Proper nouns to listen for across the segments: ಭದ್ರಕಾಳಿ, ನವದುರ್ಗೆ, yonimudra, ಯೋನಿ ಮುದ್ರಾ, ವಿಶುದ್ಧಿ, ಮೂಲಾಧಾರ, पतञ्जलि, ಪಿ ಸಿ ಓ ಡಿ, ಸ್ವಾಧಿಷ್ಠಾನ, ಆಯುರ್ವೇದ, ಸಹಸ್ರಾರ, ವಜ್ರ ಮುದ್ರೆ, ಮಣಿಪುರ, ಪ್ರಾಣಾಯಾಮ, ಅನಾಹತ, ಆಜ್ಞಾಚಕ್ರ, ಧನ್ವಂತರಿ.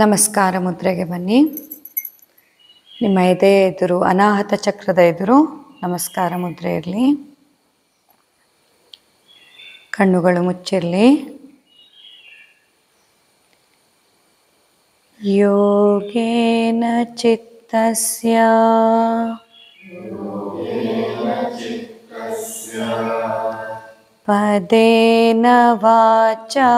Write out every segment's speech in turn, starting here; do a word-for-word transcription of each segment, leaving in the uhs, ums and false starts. ನಮಸ್ಕಾರ ಮುದ್ರೆಗೆ ಬನ್ನಿ. ನಿಮ್ಮ ಎದೆ ಎದುರು ಅನಾಹತ ಚಕ್ರದ ಎದುರು ನಮಸ್ಕಾರ ಮುದ್ರೆ ಇರಲಿ. ಕಣ್ಣುಗಳು ಮುಚ್ಚಿರಲಿ. ಯೋಗೇನ ಚಿತ್ತಸ್ಯ ಪದೇನ ವಾಚಾ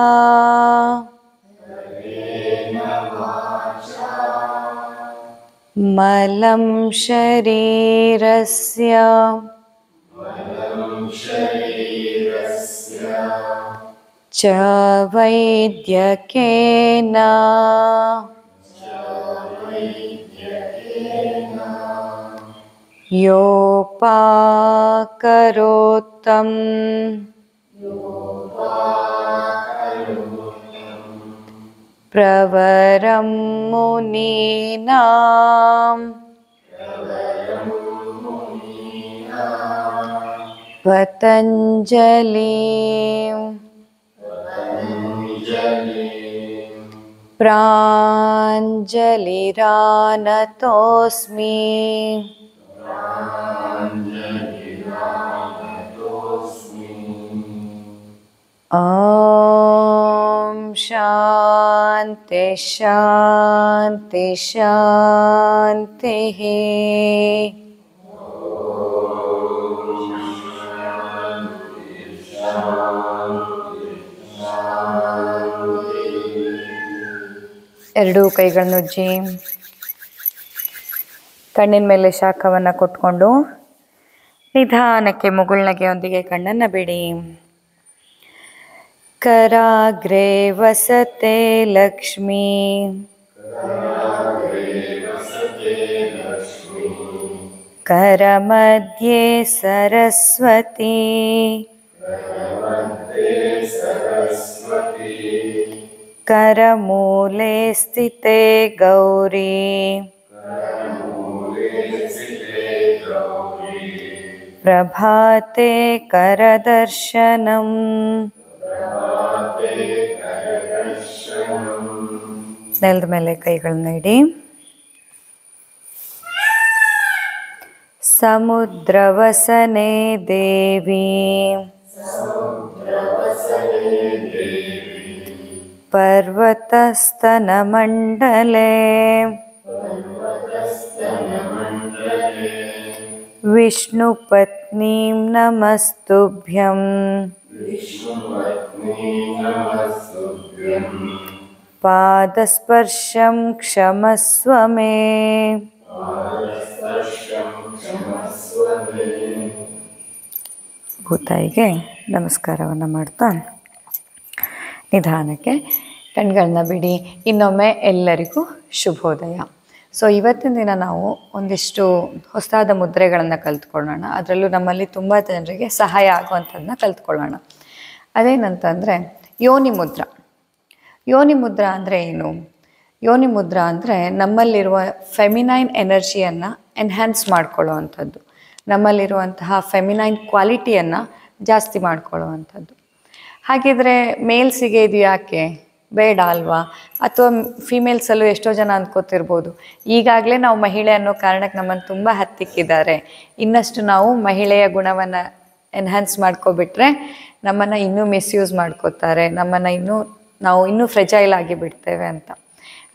मलं शरीरस्य च वैद्यकेन योपाकरोत्तम प्रवरं मुनीनां पतञ्जलिं प्राञ्जलिरानतोऽस्मि ॐ शांति शांति शांति हे एरडू कैगळन्नु उज्जी कण्णिन मेले शाखवन्न कोट्कोंडु निधानक्के मुगुळुनಗೆಯೊಂದಿಗೆ कण्णन्न बिडि. कराग्रे वसते लक्ष्मी करमध्ये सरस्वती करमूले स्थिते गौरी प्रभाते करदर्शनम् ನೆಲದ ಮೇಲೆ ಕೈಗಳನ್ನು ಇಡಿ. ಸಮುದ್ರವಸನೆ ದೇವಿ ಪರ್ವತಸ್ತನ ಮಂಡಲೆ ವಿಷ್ಣು ಪತ್ನೀಂ ನಮಸ್ತುಭ್ಯಂ पादस्पर्शं क्षमस्व मे ಭೂತಾಯಿಗೆ ನಮಸ್ಕಾರವನ್ನು ಮಾಡ್ತಾ ನಿಧಾನಕ್ಕೆ ಕಣ್ಗಳನ್ನ ಬಿಡಿ. ಇನ್ನೊಮ್ಮೆ ಎಲ್ಲರಿಗೂ ಶುಭೋದಯ. ಸೊ ಇವತ್ತಿನ ದಿನ ನಾವು ಒಂದಿಷ್ಟು ಹೊಸದಾದ ಮುದ್ರೆಗಳನ್ನು ಕಲ್ತ್ಕೊಳ್ಳೋಣ. ಅದರಲ್ಲೂ ನಮ್ಮಲ್ಲಿ ತುಂಬ ಜನರಿಗೆ ಸಹಾಯ ಆಗುವಂಥದ್ದನ್ನ ಕಲ್ತ್ಕೊಳ್ಳೋಣ. ಅದೇನಂತಂದರೆ ಯೋನಿ ಮುದ್ರಾ. ಯೋನಿ ಮುದ್ರಾ ಅಂದರೆ ಏನು? ಯೋನಿ ಮುದ್ರಾ ಅಂದರೆ ನಮ್ಮಲ್ಲಿರುವ ಫೆಮಿನೈನ್ ಎನರ್ಜಿಯನ್ನು ಎನ್ಹ್ಯಾನ್ಸ್ ಮಾಡ್ಕೊಳ್ಳೋವಂಥದ್ದು, ನಮ್ಮಲ್ಲಿರುವಂತಹ ಫೆಮಿನೈನ್ ಕ್ವಾಲಿಟಿಯನ್ನು ಜಾಸ್ತಿ ಮಾಡ್ಕೊಳ್ಳೋವಂಥದ್ದು. ಹಾಗಿದ್ರೆ ಮೇಲ್ಸಿಗೆ ಇದು ಯಾಕೆ ಬೇಡ ಅಲ್ವಾ? ಅಥವಾ ಫೀಮೇಲ್ಸಲ್ಲೂ ಎಷ್ಟೋ ಜನ ಅಂದ್ಕೋತಿರ್ಬೋದು, ಈಗಾಗಲೇ ನಾವು ಮಹಿಳೆ ಅನ್ನೋ ಕಾರಣಕ್ಕೆ ನಮ್ಮನ್ನು ತುಂಬ ಹತ್ತಿಕ್ಕಿದ್ದಾರೆ, ಇನ್ನಷ್ಟು ನಾವು ಮಹಿಳೆಯ ಗುಣವನ್ನು ಎನ್ಹ್ಯಾನ್ಸ್ ಮಾಡ್ಕೊಬಿಟ್ರೆ ನಮ್ಮನ್ನು ಇನ್ನೂ ಮಿಸ್ಯೂಸ್ ಮಾಡ್ಕೋತಾರೆ, ನಮ್ಮನ್ನು ಇನ್ನೂ ನಾವು ಇನ್ನೂ ಫ್ರೆಜೈಲ್ ಆಗಿ ಬಿಡ್ತೇವೆ ಅಂತ.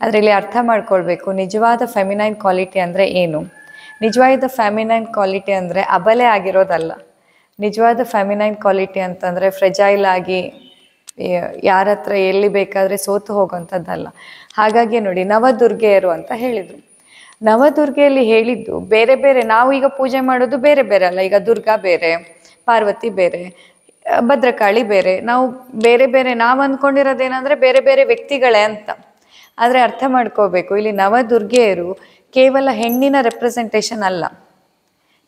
ಅದರಲ್ಲಿ ಅರ್ಥ ಮಾಡ್ಕೊಳ್ಬೇಕು ನಿಜವಾದ ಫೆಮಿನೈನ್ ಕ್ವಾಲಿಟಿ ಅಂದರೆ ಏನು. ನಿಜವಾದ ಫೆಮಿನೈನ್ ಕ್ವಾಲಿಟಿ ಅಂದರೆ ಅಬಲೆ ಆಗಿರೋದಲ್ಲ. ನಿಜವಾದ ಫೆಮಿನೈನ್ ಕ್ವಾಲಿಟಿ ಅಂತಂದರೆ ಫ್ರೆಜೈಲ್ ಆಗಿ ಯಾರ ಹತ್ರ ಎಲ್ಲಿ ಬೇಕಾದರೆ ಸೋತು ಹೋಗೋವಂಥದ್ದಲ್ಲ. ಹಾಗಾಗಿ ನೋಡಿ, ನವದುರ್ಗೆಯರು ಅಂತ ಹೇಳಿದರು. ನವದುರ್ಗೆಯಲ್ಲಿ ಹೇಳಿದ್ದು ಬೇರೆ ಬೇರೆ. ನಾವು ಈಗ ಪೂಜೆ ಮಾಡೋದು ಬೇರೆ ಬೇರೆ ಅಲ್ಲ. ಈಗ ದುರ್ಗಾ ಬೇರೆ, ಪಾರ್ವತಿ ಬೇರೆ, ಭದ್ರಕಾಳಿ ಬೇರೆ. ನಾವು ಬೇರೆ ಬೇರೆ ನಾವು ಅಂದ್ಕೊಂಡಿರೋದೇನೆಂದರೆ ಬೇರೆ ಬೇರೆ ವ್ಯಕ್ತಿಗಳೇ ಅಂತ. ಆದರೆ ಅರ್ಥ ಮಾಡ್ಕೋಬೇಕು, ಇಲ್ಲಿ ನವದುರ್ಗೆಯರು ಕೇವಲ ಹೆಣ್ಣಿನ ರೆಪ್ರೆಸೆಂಟೇಷನ್ ಅಲ್ಲ,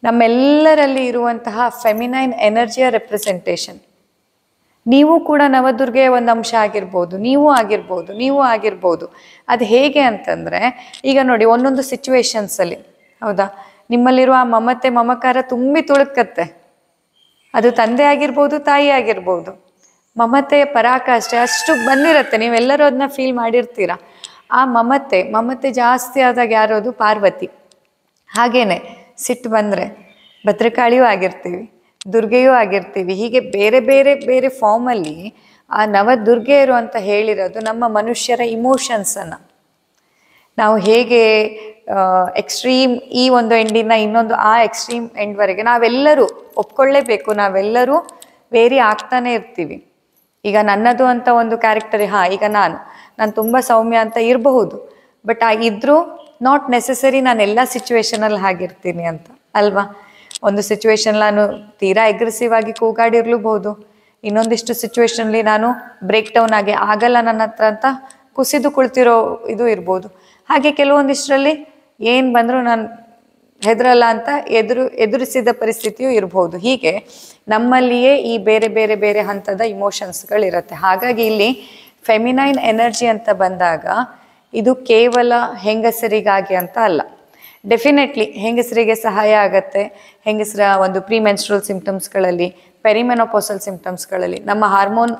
ನಮ್ಮೆಲ್ಲರಲ್ಲಿ ಇರುವಂತಹ ಫೆಮಿನೈನ್ ಎನರ್ಜಿಯ ರೆಪ್ರೆಸೆಂಟೇಷನ್. ನೀವು ಕೂಡ ನವದುರ್ಗೆಯ ಒಂದು ಅಂಶ ಆಗಿರ್ಬೋದು, ನೀವು ಆಗಿರ್ಬೋದು, ನೀವು ಆಗಿರ್ಬೋದು. ಅದು ಹೇಗೆ ಅಂತಂದರೆ, ಈಗ ನೋಡಿ ಒಂದೊಂದು ಸಿಚುವೇಶನ್ಸಲ್ಲಿ ಹೌದಾ ನಿಮ್ಮಲ್ಲಿರುವ ಆ ಮಮತೆ ಮಮಕಾರ ತುಂಬಿ ತುಳುಕತ್ತೆ. ಅದು ತಂದೆ ಆಗಿರ್ಬೋದು, ತಾಯಿ ಆಗಿರ್ಬೋದು. ಮಮತೆಯ ಪರಾಕಾಷ್ಠೆ ಅಷ್ಟು ಬಂದಿರುತ್ತೆ, ನೀವೆಲ್ಲರೂ ಅದನ್ನ ಫೀಲ್ ಮಾಡಿರ್ತೀರ. ಆ ಮಮತೆ ಮಮತೆ ಜಾಸ್ತಿ ಆದಾಗ ಯಾರೋದು ಪಾರ್ವತಿ. ಹಾಗೇನೆ ಸಿಟ್ಟು ಬಂದರೆ ಭದ್ರಕಾಳಿಯೂ ಆಗಿರ್ತೀವಿ, ದುರ್ಗೆಯೂ ಆಗಿರ್ತೀವಿ. ಹೀಗೆ ಬೇರೆ ಬೇರೆ ಬೇರೆ ಫಾರ್ಮಲ್ಲಿ ಆ ನವದುರ್ಗೆಯರು ಅಂತ ಹೇಳಿರೋದು ನಮ್ಮ ಮನುಷ್ಯರ ಇಮೋಷನ್ಸನ್ನು ನಾವು ಹೇಗೆ ಎಕ್ಸ್ಟ್ರೀಮ್ ಈ ಒಂದು ಎಂಡಿನ ಇನ್ನೊಂದು ಆ ಎಕ್ಸ್ಟ್ರೀಮ್ ಎಂಡ್ವರೆಗೆ ನಾವೆಲ್ಲರೂ ಒಪ್ಕೊಳ್ಳೇಬೇಕು, ನಾವೆಲ್ಲರೂ ವೇರಿ ಆಗ್ತಾನೆ ಇರ್ತೀವಿ. ಈಗ ನನ್ನದು ಅಂತ ಒಂದು ಕ್ಯಾರೆಕ್ಟರ್, ಹಾಂ ಈಗ ನಾನು ನಾನು ತುಂಬ ಸೌಮ್ಯ ಅಂತ ಇರಬಹುದು, ಬಟ್ ಆ ಇದ್ರೂ ನಾಟ್ ನೆಸೆಸರಿ ನಾನೆಲ್ಲ ಸಿಚುವೇಶನಲ್ಲಿ ಹಾಗಿರ್ತೀನಿ ಅಂತ ಅಲ್ವಾ. ಒಂದು ಸಿಚುವೇಶನ್ ನಾನು ತೀರಾ ಅಗ್ರೆಸಿವ್ ಆಗಿ ಕೂಗಾಡಿರ್ಲೂಬಹುದು, ಇನ್ನೊಂದಿಷ್ಟು ಸಿಚುವೇಶನ್ಲಿ ನಾನು ಬ್ರೇಕ್ ಡೌನ್ ಆಗಿ ಆಗಲ್ಲ ನನ್ನ ಹತ್ರ ಅಂತ ಕುಸಿದು ಕುಳಿತಿರೋ ಇದು ಇರ್ಬೋದು. ಹಾಗೆ ಕೆಲವೊಂದಿಷ್ಟರಲ್ಲಿ ಏನು ಬಂದರೂ ನಾನು ಹೆದರಲ್ಲ ಅಂತ ಎದುರು ಎದುರಿಸಿದ ಪರಿಸ್ಥಿತಿಯೂ ಇರಬಹುದು. ಹೀಗೆ ನಮ್ಮಲ್ಲಿಯೇ ಈ ಬೇರೆ ಬೇರೆ ಬೇರೆ ಹಂತದ ಇಮೋಷನ್ಸ್ಗಳಿರುತ್ತೆ. ಹಾಗಾಗಿ ಇಲ್ಲಿ ಫೆಮಿನೈನ್ ಎನರ್ಜಿ ಅಂತ ಬಂದಾಗ ಇದು ಕೇವಲ ಹೆಂಗಸರಿಗಾಗಿ ಅಂತ ಅಲ್ಲ, ಡೆಫಿನೆಟ್ಲಿ ಹೆಂಗಸರಿಗೆ ಸಹಾಯ ಆಗುತ್ತೆ. ಹೆಂಗಸರ ಒಂದು ಪ್ರಿಮೆನ್ಸ್ಟ್ರಲ್ ಸಿಂಪ್ಟಮ್ಸ್ಗಳಲ್ಲಿ, ಪೆರಿಮೆನೋಪೋಸಲ್ ಸಿಂಪ್ಟಮ್ಸ್ಗಳಲ್ಲಿ, ನಮ್ಮ ಹಾರ್ಮೋನ್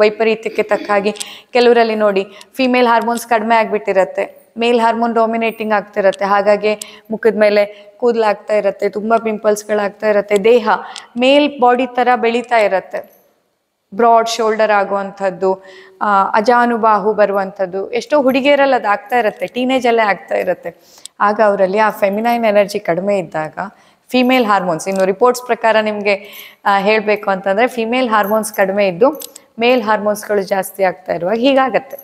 ವೈಪರೀತ್ಯಕ್ಕೆ ತಕ್ಕಾಗಿ ಕೆಲವರಲ್ಲಿ ನೋಡಿ ಫಿಮೇಲ್ ಹಾರ್ಮೋನ್ಸ್ ಕಡಿಮೆ ಆಗಿಬಿಟ್ಟಿರುತ್ತೆ, ಮೇಲ್ ಹಾರ್ಮೋನ್ ಡಾಮಿನೇಟಿಂಗ್ ಆಗ್ತಿರತ್ತೆ. ಹಾಗಾಗಿ ಮುಖದ ಮೇಲೆ ಕೂದಲಾಗ್ತಾ ಇರುತ್ತೆ, ತುಂಬ ಪಿಂಪಲ್ಸ್ಗಳಾಗ್ತಾ ಇರುತ್ತೆ, ದೇಹ ಮೇಲ್ ಬಾಡಿ ಥರ ಬೆಳೀತಾ ಇರುತ್ತೆ, ಬ್ರಾಡ್ ಶೋಲ್ಡರ್ ಆಗುವಂಥದ್ದು, ಅಜಾನುಬಾಹು ಬರುವಂಥದ್ದು ಎಷ್ಟೋ ಹುಡುಗಿಯರಲ್ಲಿ ಅದು ಆಗ್ತಾ ಇರುತ್ತೆ, ಟೀನೇಜಲ್ಲೇ ಆಗ್ತಾ ಇರುತ್ತೆ. ಆಗ ಅವರಲ್ಲಿ ಆ ಫೆಮಿನೈನ್ ಎನರ್ಜಿ ಕಡಿಮೆ ಇದ್ದಾಗ ಫಿಮೇಲ್ ಹಾರ್ಮೋನ್ಸ್, ಇನ್ನು ರಿಪೋರ್ಟ್ಸ್ ಪ್ರಕಾರ ನಿಮಗೆ ಹೇಳಬೇಕು ಅಂತಂದರೆ ಫಿಮೇಲ್ ಹಾರ್ಮೋನ್ಸ್ ಕಡಿಮೆ ಇದ್ದು ಮೇಲ್ ಹಾರ್ಮೋನ್ಸ್ಗಳು ಜಾಸ್ತಿ ಆಗ್ತಾ ಇರುವಾಗ ಹೀಗಾಗತ್ತೆ.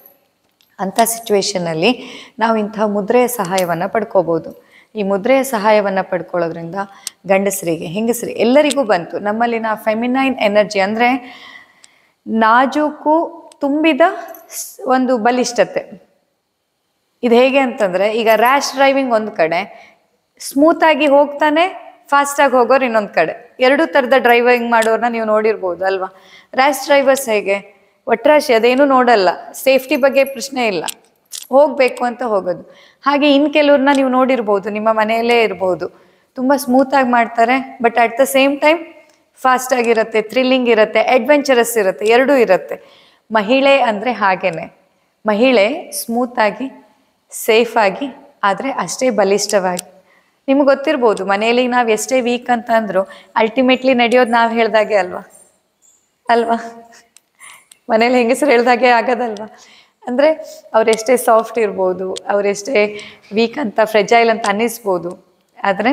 ಅಂಥ ಸಿಚುವೇಷನಲ್ಲಿ ನಾವು ಇಂತಹ ಮುದ್ರೆಯ ಸಹಾಯವನ್ನು ಪಡ್ಕೋಬೋದು. ಈ ಮುದ್ರೆಯ ಸಹಾಯವನ್ನು ಪಡ್ಕೊಳ್ಳೋದ್ರಿಂದ ಗಂಡಸರಿಗೆ ಹೆಂಗಸರಿಗೆ ಎಲ್ಲರಿಗೂ ಬಂತು ನಮ್ಮಲ್ಲಿನ ಫೆಮಿನೈನ್ ಎನರ್ಜಿ, ಅಂದರೆ ನಾಜೂಕು ತುಂಬಿದ ಒಂದು ಬಲಿಷ್ಠತೆ. ಇದು ಹೇಗೆ ಅಂತಂದರೆ, ಈಗ ರ್ಯಾಶ್ ಡ್ರೈವಿಂಗ್ ಒಂದು ಕಡೆ, ಸ್ಮೂತಾಗಿ ಹೋಗ್ತಾನೆ ಫಾಸ್ಟಾಗಿ ಹೋಗೋರು ಇನ್ನೊಂದು ಕಡೆ, ಎರಡೂ ಥರದ ಡ್ರೈವಿಂಗ್ ಮಾಡೋರನ್ನ ನೀವು ನೋಡಿರ್ಬೋದು ಅಲ್ವಾ. ರ್ಯಾಶ್ ಡ್ರೈವರ್ಸ್ ಹೇಗೆ ಒಟ್ರಾಶಿ, ಅದೇನು ನೋಡಲ್ಲ, ಸೇಫ್ಟಿ ಬಗ್ಗೆ ಪ್ರಶ್ನೆ ಇಲ್ಲ, ಹೋಗಬೇಕು ಅಂತ ಹೋಗೋದು. ಹಾಗೆ ಇನ್ನು ಕೆಲವ್ರನ್ನ ನೀವು ನೋಡಿರ್ಬೋದು, ನಿಮ್ಮ ಮನೆಯಲ್ಲೇ ಇರ್ಬೋದು, ತುಂಬ ಸ್ಮೂತಾಗಿ ಮಾಡ್ತಾರೆ, but at the same time ಫಾಸ್ಟಾಗಿರುತ್ತೆ, ಥ್ರಿಲ್ಲಿಂಗ್ ಇರುತ್ತೆ, ಅಡ್ವೆಂಚರಸ್ ಇರುತ್ತೆ, ಎರಡೂ ಇರುತ್ತೆ. ಮಹಿಳೆ ಅಂದರೆ ಹಾಗೇನೆ, ಮಹಿಳೆ ಸ್ಮೂತಾಗಿ ಸೇಫಾಗಿ ಆದರೆ ಅಷ್ಟೇ ಬಲಿಷ್ಠವಾಗಿ. ನಿಮ್ಗೆ ಗೊತ್ತಿರ್ಬೋದು, ಮನೆಯಲ್ಲಿ ನಾವು ಎಷ್ಟೇ ವೀಕ್ ಅಂತ ಅಂದರೂ ಅಲ್ಟಿಮೇಟ್ಲಿ ನಡೆಯೋದು ನಾವು ಹೇಳ್ದಾಗೆ ಅಲ್ವಾ ಅಲ್ವಾ ಮನೇಲಿ ಹೆಂಗಸರು ಹೇಳ್ದಾಗೆ ಆಗೋದಲ್ವ. ಅಂದರೆ ಅವರೆಷ್ಟೇ ಸಾಫ್ಟ್ ಇರ್ಬೋದು, ಅವರೆಷ್ಟೇ ವೀಕ್ ಅಂತ ಫ್ರೆಜೈಲ್ ಅಂತ ಅನ್ನಿಸ್ಬೋದು, ಆದರೆ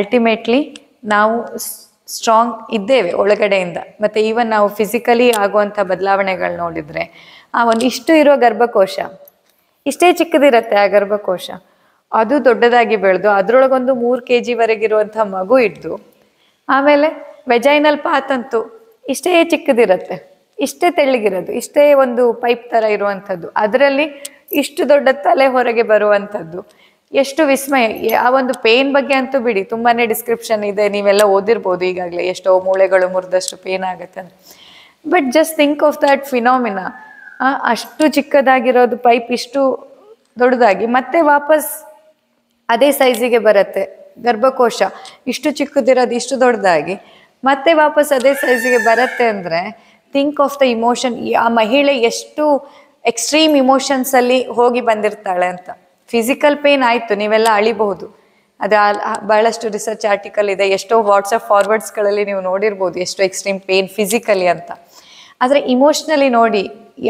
ಅಲ್ಟಿಮೇಟ್ಲಿ ನಾವು ಸ್ಟ್ರಾಂಗ್ ಇದ್ದೇವೆ ಒಳಗಡೆಯಿಂದ. ಮತ್ತು ಈವನ್ ನಾವು ಫಿಸಿಕಲಿ ಆಗುವಂಥ ಬದಲಾವಣೆಗಳು ನೋಡಿದರೆ, ಆ ಒಂದು ಇಷ್ಟು ಇರೋ ಗರ್ಭಕೋಶ, ಇಷ್ಟೇ ಚಿಕ್ಕದಿರುತ್ತೆ ಆ ಗರ್ಭಕೋಶ, ಅದು ದೊಡ್ಡದಾಗಿ ಬೆಳೆದು ಅದರೊಳಗೊಂದು ಮೂರು ಕೆ ಜಿವರೆಗಿರುವಂಥ ಮಗು ಇದ್ದು, ಆಮೇಲೆ ವೆಜೈನಲ್ ಪಾತ್ ಅಂತೂ ಇಷ್ಟೇ ಚಿಕ್ಕದಿರುತ್ತೆ, ಇಷ್ಟೇ ತೆಳ್ಳಗಿರೋದು, ಇಷ್ಟೇ ಒಂದು ಪೈಪ್ ಥರ ಇರುವಂಥದ್ದು, ಅದರಲ್ಲಿ ಇಷ್ಟು ದೊಡ್ಡ ತಲೆ ಹೊರಗೆ ಬರುವಂಥದ್ದು, ಎಷ್ಟು ವಿಸ್ಮಯ. ಆ ಒಂದು ಪೇನ್ ಬಗ್ಗೆ ಅಂತೂ ಬಿಡಿ, ತುಂಬಾ ಡಿಸ್ಕ್ರಿಪ್ಷನ್ ಇದೆ, ನೀವೆಲ್ಲ ಓದಿರ್ಬೋದು ಈಗಾಗಲೇ, ಎಷ್ಟೋ ಮೂಳೆಗಳು ಮುರಿದಷ್ಟು ಪೇನ್ ಆಗುತ್ತೆ ಅಂತ. But just think of that phenomena. ಅಷ್ಟು ಚಿಕ್ಕದಾಗಿರೋದು ಪೈಪ್ ಇಷ್ಟು ದೊಡ್ಡದಾಗಿ ಮತ್ತೆ ವಾಪಸ್ ಅದೇ ಸೈಜಿಗೆ ಬರುತ್ತೆ ಗರ್ಭಕೋಶ, ಇಷ್ಟು ಚಿಕ್ಕದಿರೋದು ಇಷ್ಟು ದೊಡ್ಡದಾಗಿ ಮತ್ತೆ ವಾಪಸ್ ಅದೇ ಸೈಜಿಗೆ ಬರುತ್ತೆ. ಅಂದರೆ ಥಿಂಕ್ ಆಫ್ ದ ಇಮೋಷನ್, ಆ ಮಹಿಳೆ ಎಷ್ಟು ಎಕ್ಸ್ಟ್ರೀಮ್ ಇಮೋಷನ್ಸಲ್ಲಿ ಹೋಗಿ ಬಂದಿರ್ತಾಳೆ ಅಂತ. ಫಿಸಿಕಲ್ ಪೇನ್ ಆಯಿತು, ನೀವೆಲ್ಲ ಅಳಿಬಹುದು, ಅದು ಭಾಳಷ್ಟು ರಿಸರ್ಚ್ ಆರ್ಟಿಕಲ್ ಇದೆ, ಎಷ್ಟೋ ವಾಟ್ಸಪ್ ಫಾರ್ವರ್ಡ್ಸ್ಗಳಲ್ಲಿ ನೀವು ನೋಡಿರ್ಬೋದು ಎಷ್ಟೋ ಎಕ್ಸ್ಟ್ರೀಮ್ ಪೇನ್ ಫಿಸಿಕಲಿ ಅಂತ. ಆದರೆ ಇಮೋಷ್ನಲಿ ನೋಡಿ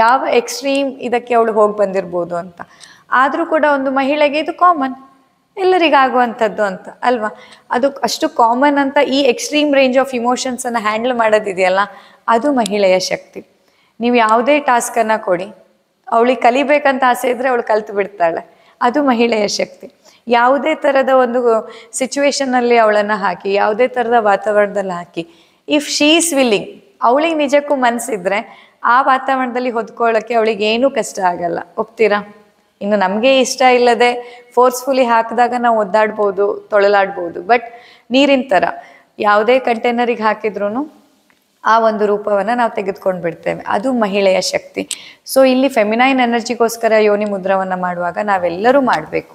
ಯಾವ ಎಕ್ಸ್ಟ್ರೀಮ್ ಇದಕ್ಕೆ ಅವಳು ಹೋಗಿ ಬಂದಿರ್ಬೋದು ಅಂತ. ಆದರೂ ಕೂಡ ಒಂದು ಮಹಿಳೆಗೆ ಇದು ಕಾಮನ್, ಎಲ್ಲರಿಗಾಗುವಂಥದ್ದು ಅಂತ ಅಲ್ವಾ. ಅದು ಅಷ್ಟು ಕಾಮನ್ ಅಂತ ಈ ಎಕ್ಸ್ಟ್ರೀಮ್ ರೇಂಜ್ ಆಫ್ ಇಮೋಷನ್ಸನ್ನು ಹ್ಯಾಂಡಲ್ ಮಾಡೋದಿದೆಯಲ್ಲ, ಅದು ಮಹಿಳೆಯ ಶಕ್ತಿ. ನೀವು ಯಾವುದೇ ಟಾಸ್ಕನ್ನು ಕೊಡಿ, ಅವಳಿಗೆ ಕಲಿಬೇಕಂತ ಆಸೆ ಇದ್ದರೆ ಅವಳು ಕಲಿತು ಬಿಡ್ತಾಳೆ, ಅದು ಮಹಿಳೆಯ ಶಕ್ತಿ. ಯಾವುದೇ ಥರದ ಒಂದು ಸಿಚುವೇಷನಲ್ಲಿ ಅವಳನ್ನು ಹಾಕಿ, ಯಾವುದೇ ಥರದ ವಾತಾವರಣದಲ್ಲಿ ಹಾಕಿ, ಇಫ್ ಶೀ ಈಸ್ ವಿಲ್ಲಿಂಗ್, ಅವಳಿಗೆ ನಿಜಕ್ಕೂ ಮನಸ್ಸಿದ್ರೆ ಆ ವಾತಾವರಣದಲ್ಲಿ ಹೊದ್ಕೊಳ್ಳೋಕ್ಕೆ ಅವಳಿಗೆ ಏನೂ ಕಷ್ಟ ಆಗಲ್ಲ. ಒಪ್ತೀರಾ? ಇನ್ನು ನಮಗೆ ಇಷ್ಟ ಇಲ್ಲದೆ ಫೋರ್ಸ್ಫುಲಿ ಹಾಕಿದಾಗ ನಾವು ಒದ್ದಾಡ್ಬೋದು, ತೊಳಲಾಡ್ಬೋದು, ಬಟ್ ನೀರಿನ ಥರ ಯಾವುದೇ ಕಂಟೈನರಿಗೆ ಹಾಕಿದ್ರೂ ಆ ಒಂದು ರೂಪವನ್ನು ನಾವು ತೆಗೆದುಕೊಂಡು ಬಿಡ್ತೇವೆ. ಅದು ಮಹಿಳೆಯ ಶಕ್ತಿ. ಸೊ ಇಲ್ಲಿ ಫೆಮಿನೈನ್ ಎನರ್ಜಿಗೋಸ್ಕರ ಯೋನಿ ಮುದ್ರವನ್ನು ಮಾಡುವಾಗ ನಾವೆಲ್ಲರೂ ಮಾಡಬೇಕು,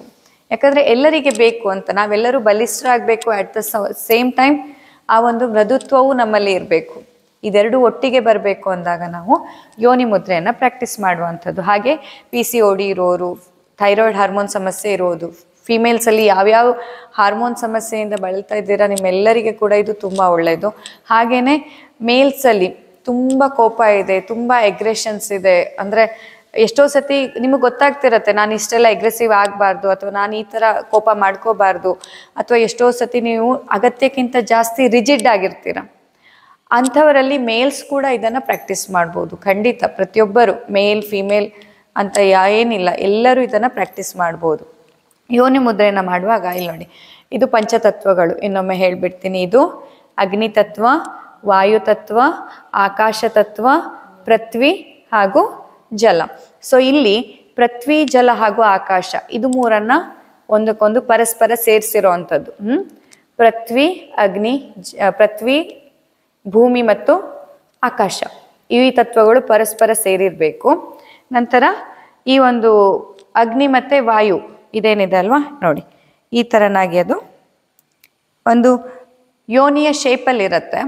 ಯಾಕಂದರೆ ಎಲ್ಲರಿಗೆ ಬೇಕು ಅಂತ. ನಾವೆಲ್ಲರೂ ಬಲಿಷ್ಠರಾಗಬೇಕು, ಅಟ್ ದ ಸೇಮ್ ಟೈಮ್ ಆ ಒಂದು ಮೃದುತ್ವವೂ ನಮ್ಮಲ್ಲಿ ಇರಬೇಕು. ಇದೆರಡೂ ಒಟ್ಟಿಗೆ ಬರಬೇಕು ಅಂದಾಗ ನಾವು ಯೋನಿ ಮುದ್ರೆಯನ್ನು ಪ್ರಾಕ್ಟೀಸ್ ಮಾಡುವಂಥದ್ದು. ಹಾಗೆ ಪಿ ಸಿ ಓ ಡಿ ಇರೋರು, ಥೈರಾಯ್ಡ್ ಹಾರ್ಮೋನ್ ಸಮಸ್ಯೆ ಇರೋದು ಫೀಮೇಲ್ಸ್ ಅಲ್ಲಿ ಯಾವ ಯಾವ ಹಾರ್ಮೋನ್ ಸಮಸ್ಯೆಯಿಂದ ಬಳಲ್ತಾ ಇದ್ದೀರಾ ನಿಮ್ಮೆಲ್ಲರಿಗೆ ಕೂಡ ಇದು ತುಂಬಾ ಒಳ್ಳೆಯದು. ಹಾಗೇನೇ ಮೇಲ್ಸ್ ಅಲ್ಲಿ ತುಂಬಾ ಕೋಪ ಇದೆ, ತುಂಬಾ ಅಗ್ರೆಷನ್ಸ್ ಇದೆ. ಅಂದ್ರೆ ಎಷ್ಟೋ ಸತಿ ನಿಮಗೆ ಗೊತ್ತಾಗ್ತಿರತ್ತೆ ನಾನು ಇಷ್ಟೆಲ್ಲ ಅಗ್ರೆಸಿವ್ ಆಗಬಾರ್ದು ಅಥವಾ ನಾನು ಈ ಥರ ಕೋಪ ಮಾಡ್ಕೋಬಾರ್ದು ಅಥವಾ ಎಷ್ಟೋ ಸತಿ ನೀವು ಅಗತ್ಯಕ್ಕಿಂತ ಜಾಸ್ತಿ ರಿಜಿಡ್ ಆಗಿರ್ತೀರ. ಅಂಥವರಲ್ಲಿ ಮೇಲ್ಸ್ ಕೂಡ ಇದನ್ನು ಪ್ರಾಕ್ಟೀಸ್ ಮಾಡ್ಬೋದು. ಖಂಡಿತ ಪ್ರತಿಯೊಬ್ಬರು ಮೇಲ್ ಫಿಮೇಲ್ ಅಂತ ಏನಿಲ್ಲ, ಎಲ್ಲರೂ ಇದನ್ನು ಪ್ರಾಕ್ಟೀಸ್ ಮಾಡ್ಬೋದು. ಯೋನಿ ಮುದ್ರೆಯನ್ನು ಮಾಡುವಾಗ ಇಲ್ಲಿ ನೋಡಿ, ಇದು ಪಂಚತತ್ವಗಳು, ಇನ್ನೊಮ್ಮೆ ಹೇಳ್ಬಿಡ್ತೀನಿ. ಇದು ಅಗ್ನಿತತ್ವ, ವಾಯುತತ್ವ, ಆಕಾಶತತ್ವ, ಪೃಥ್ವಿ ಹಾಗೂ ಜಲ. ಸೊ ಇಲ್ಲಿ ಪೃಥ್ವಿ ಜಲ ಹಾಗೂ ಆಕಾಶ ಇದು ಮೂರನ್ನ ಒಂದಕ್ಕೊಂದು ಪರಸ್ಪರ ಸೇರಿಸಿರೋ ಅಂಥದ್ದು. ಹ್ಮ್ ಪೃಥ್ವಿ ಅಗ್ನಿ ಪೃಥ್ವಿ ಭೂಮಿ ಮತ್ತು ಆಕಾಶ ಈ ತತ್ವಗಳು ಪರಸ್ಪರ ಸೇರಿರಬೇಕು. ನಂತರ ಈ ಒಂದು ಅಗ್ನಿ ಮತ್ತು ವಾಯು ಇದೇನಿದೆ ಅಲ್ವಾ ನೋಡಿ, ಈ ಥರನಾಗಿ ಅದು ಒಂದು ಯೋನಿಯ ಶೇಪಲ್ಲಿರುತ್ತೆ.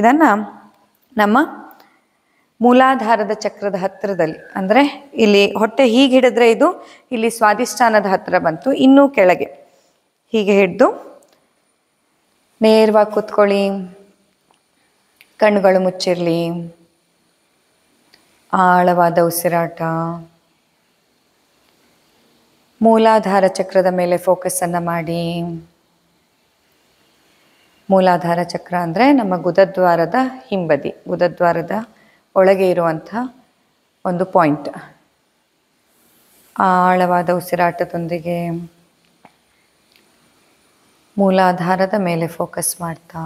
ಇದನ್ನು ನಮ್ಮ ಮೂಲಾಧಾರದ ಚಕ್ರದ ಹತ್ತಿರದಲ್ಲಿ ಅಂದರೆ ಇಲ್ಲಿ ಹೊಟ್ಟೆ ಹೀಗೆ ಹಿಡಿದ್ರೆ ಇದು ಇಲ್ಲಿ ಸ್ವಾಧಿಷ್ಠಾನದ ಹತ್ತಿರ ಬಂತು, ಇನ್ನೂ ಕೆಳಗೆ ಹೀಗೆ ಹಿಡಿದು ನೇರವಾಗಿ ಕೂತ್ಕೊಳ್ಳಿ. ಕಣ್ಣುಗಳು ಮುಚ್ಚಿರಲಿ. ಆಳವಾದ ಉಸಿರಾಟ. ಮೂಲಾಧಾರ ಚಕ್ರದ ಮೇಲೆ ಫೋಕಸ್ಸನ್ನು ಮಾಡಿ. ಮೂಲಾಧಾರ ಚಕ್ರ ಅಂದರೆ ನಮ್ಮ ಗುದದ್ವಾರದ ಹಿಂಬದಿ, ಗುದದ್ವಾರದ ಒಳಗೆ ಇರುವಂಥ ಒಂದು ಪಾಯಿಂಟ್. ಆಳವಾದ ಉಸಿರಾಟದೊಂದಿಗೆ ಮೂಲಾಧಾರದ ಮೇಲೆ ಫೋಕಸ್ ಮಾಡ್ತಾ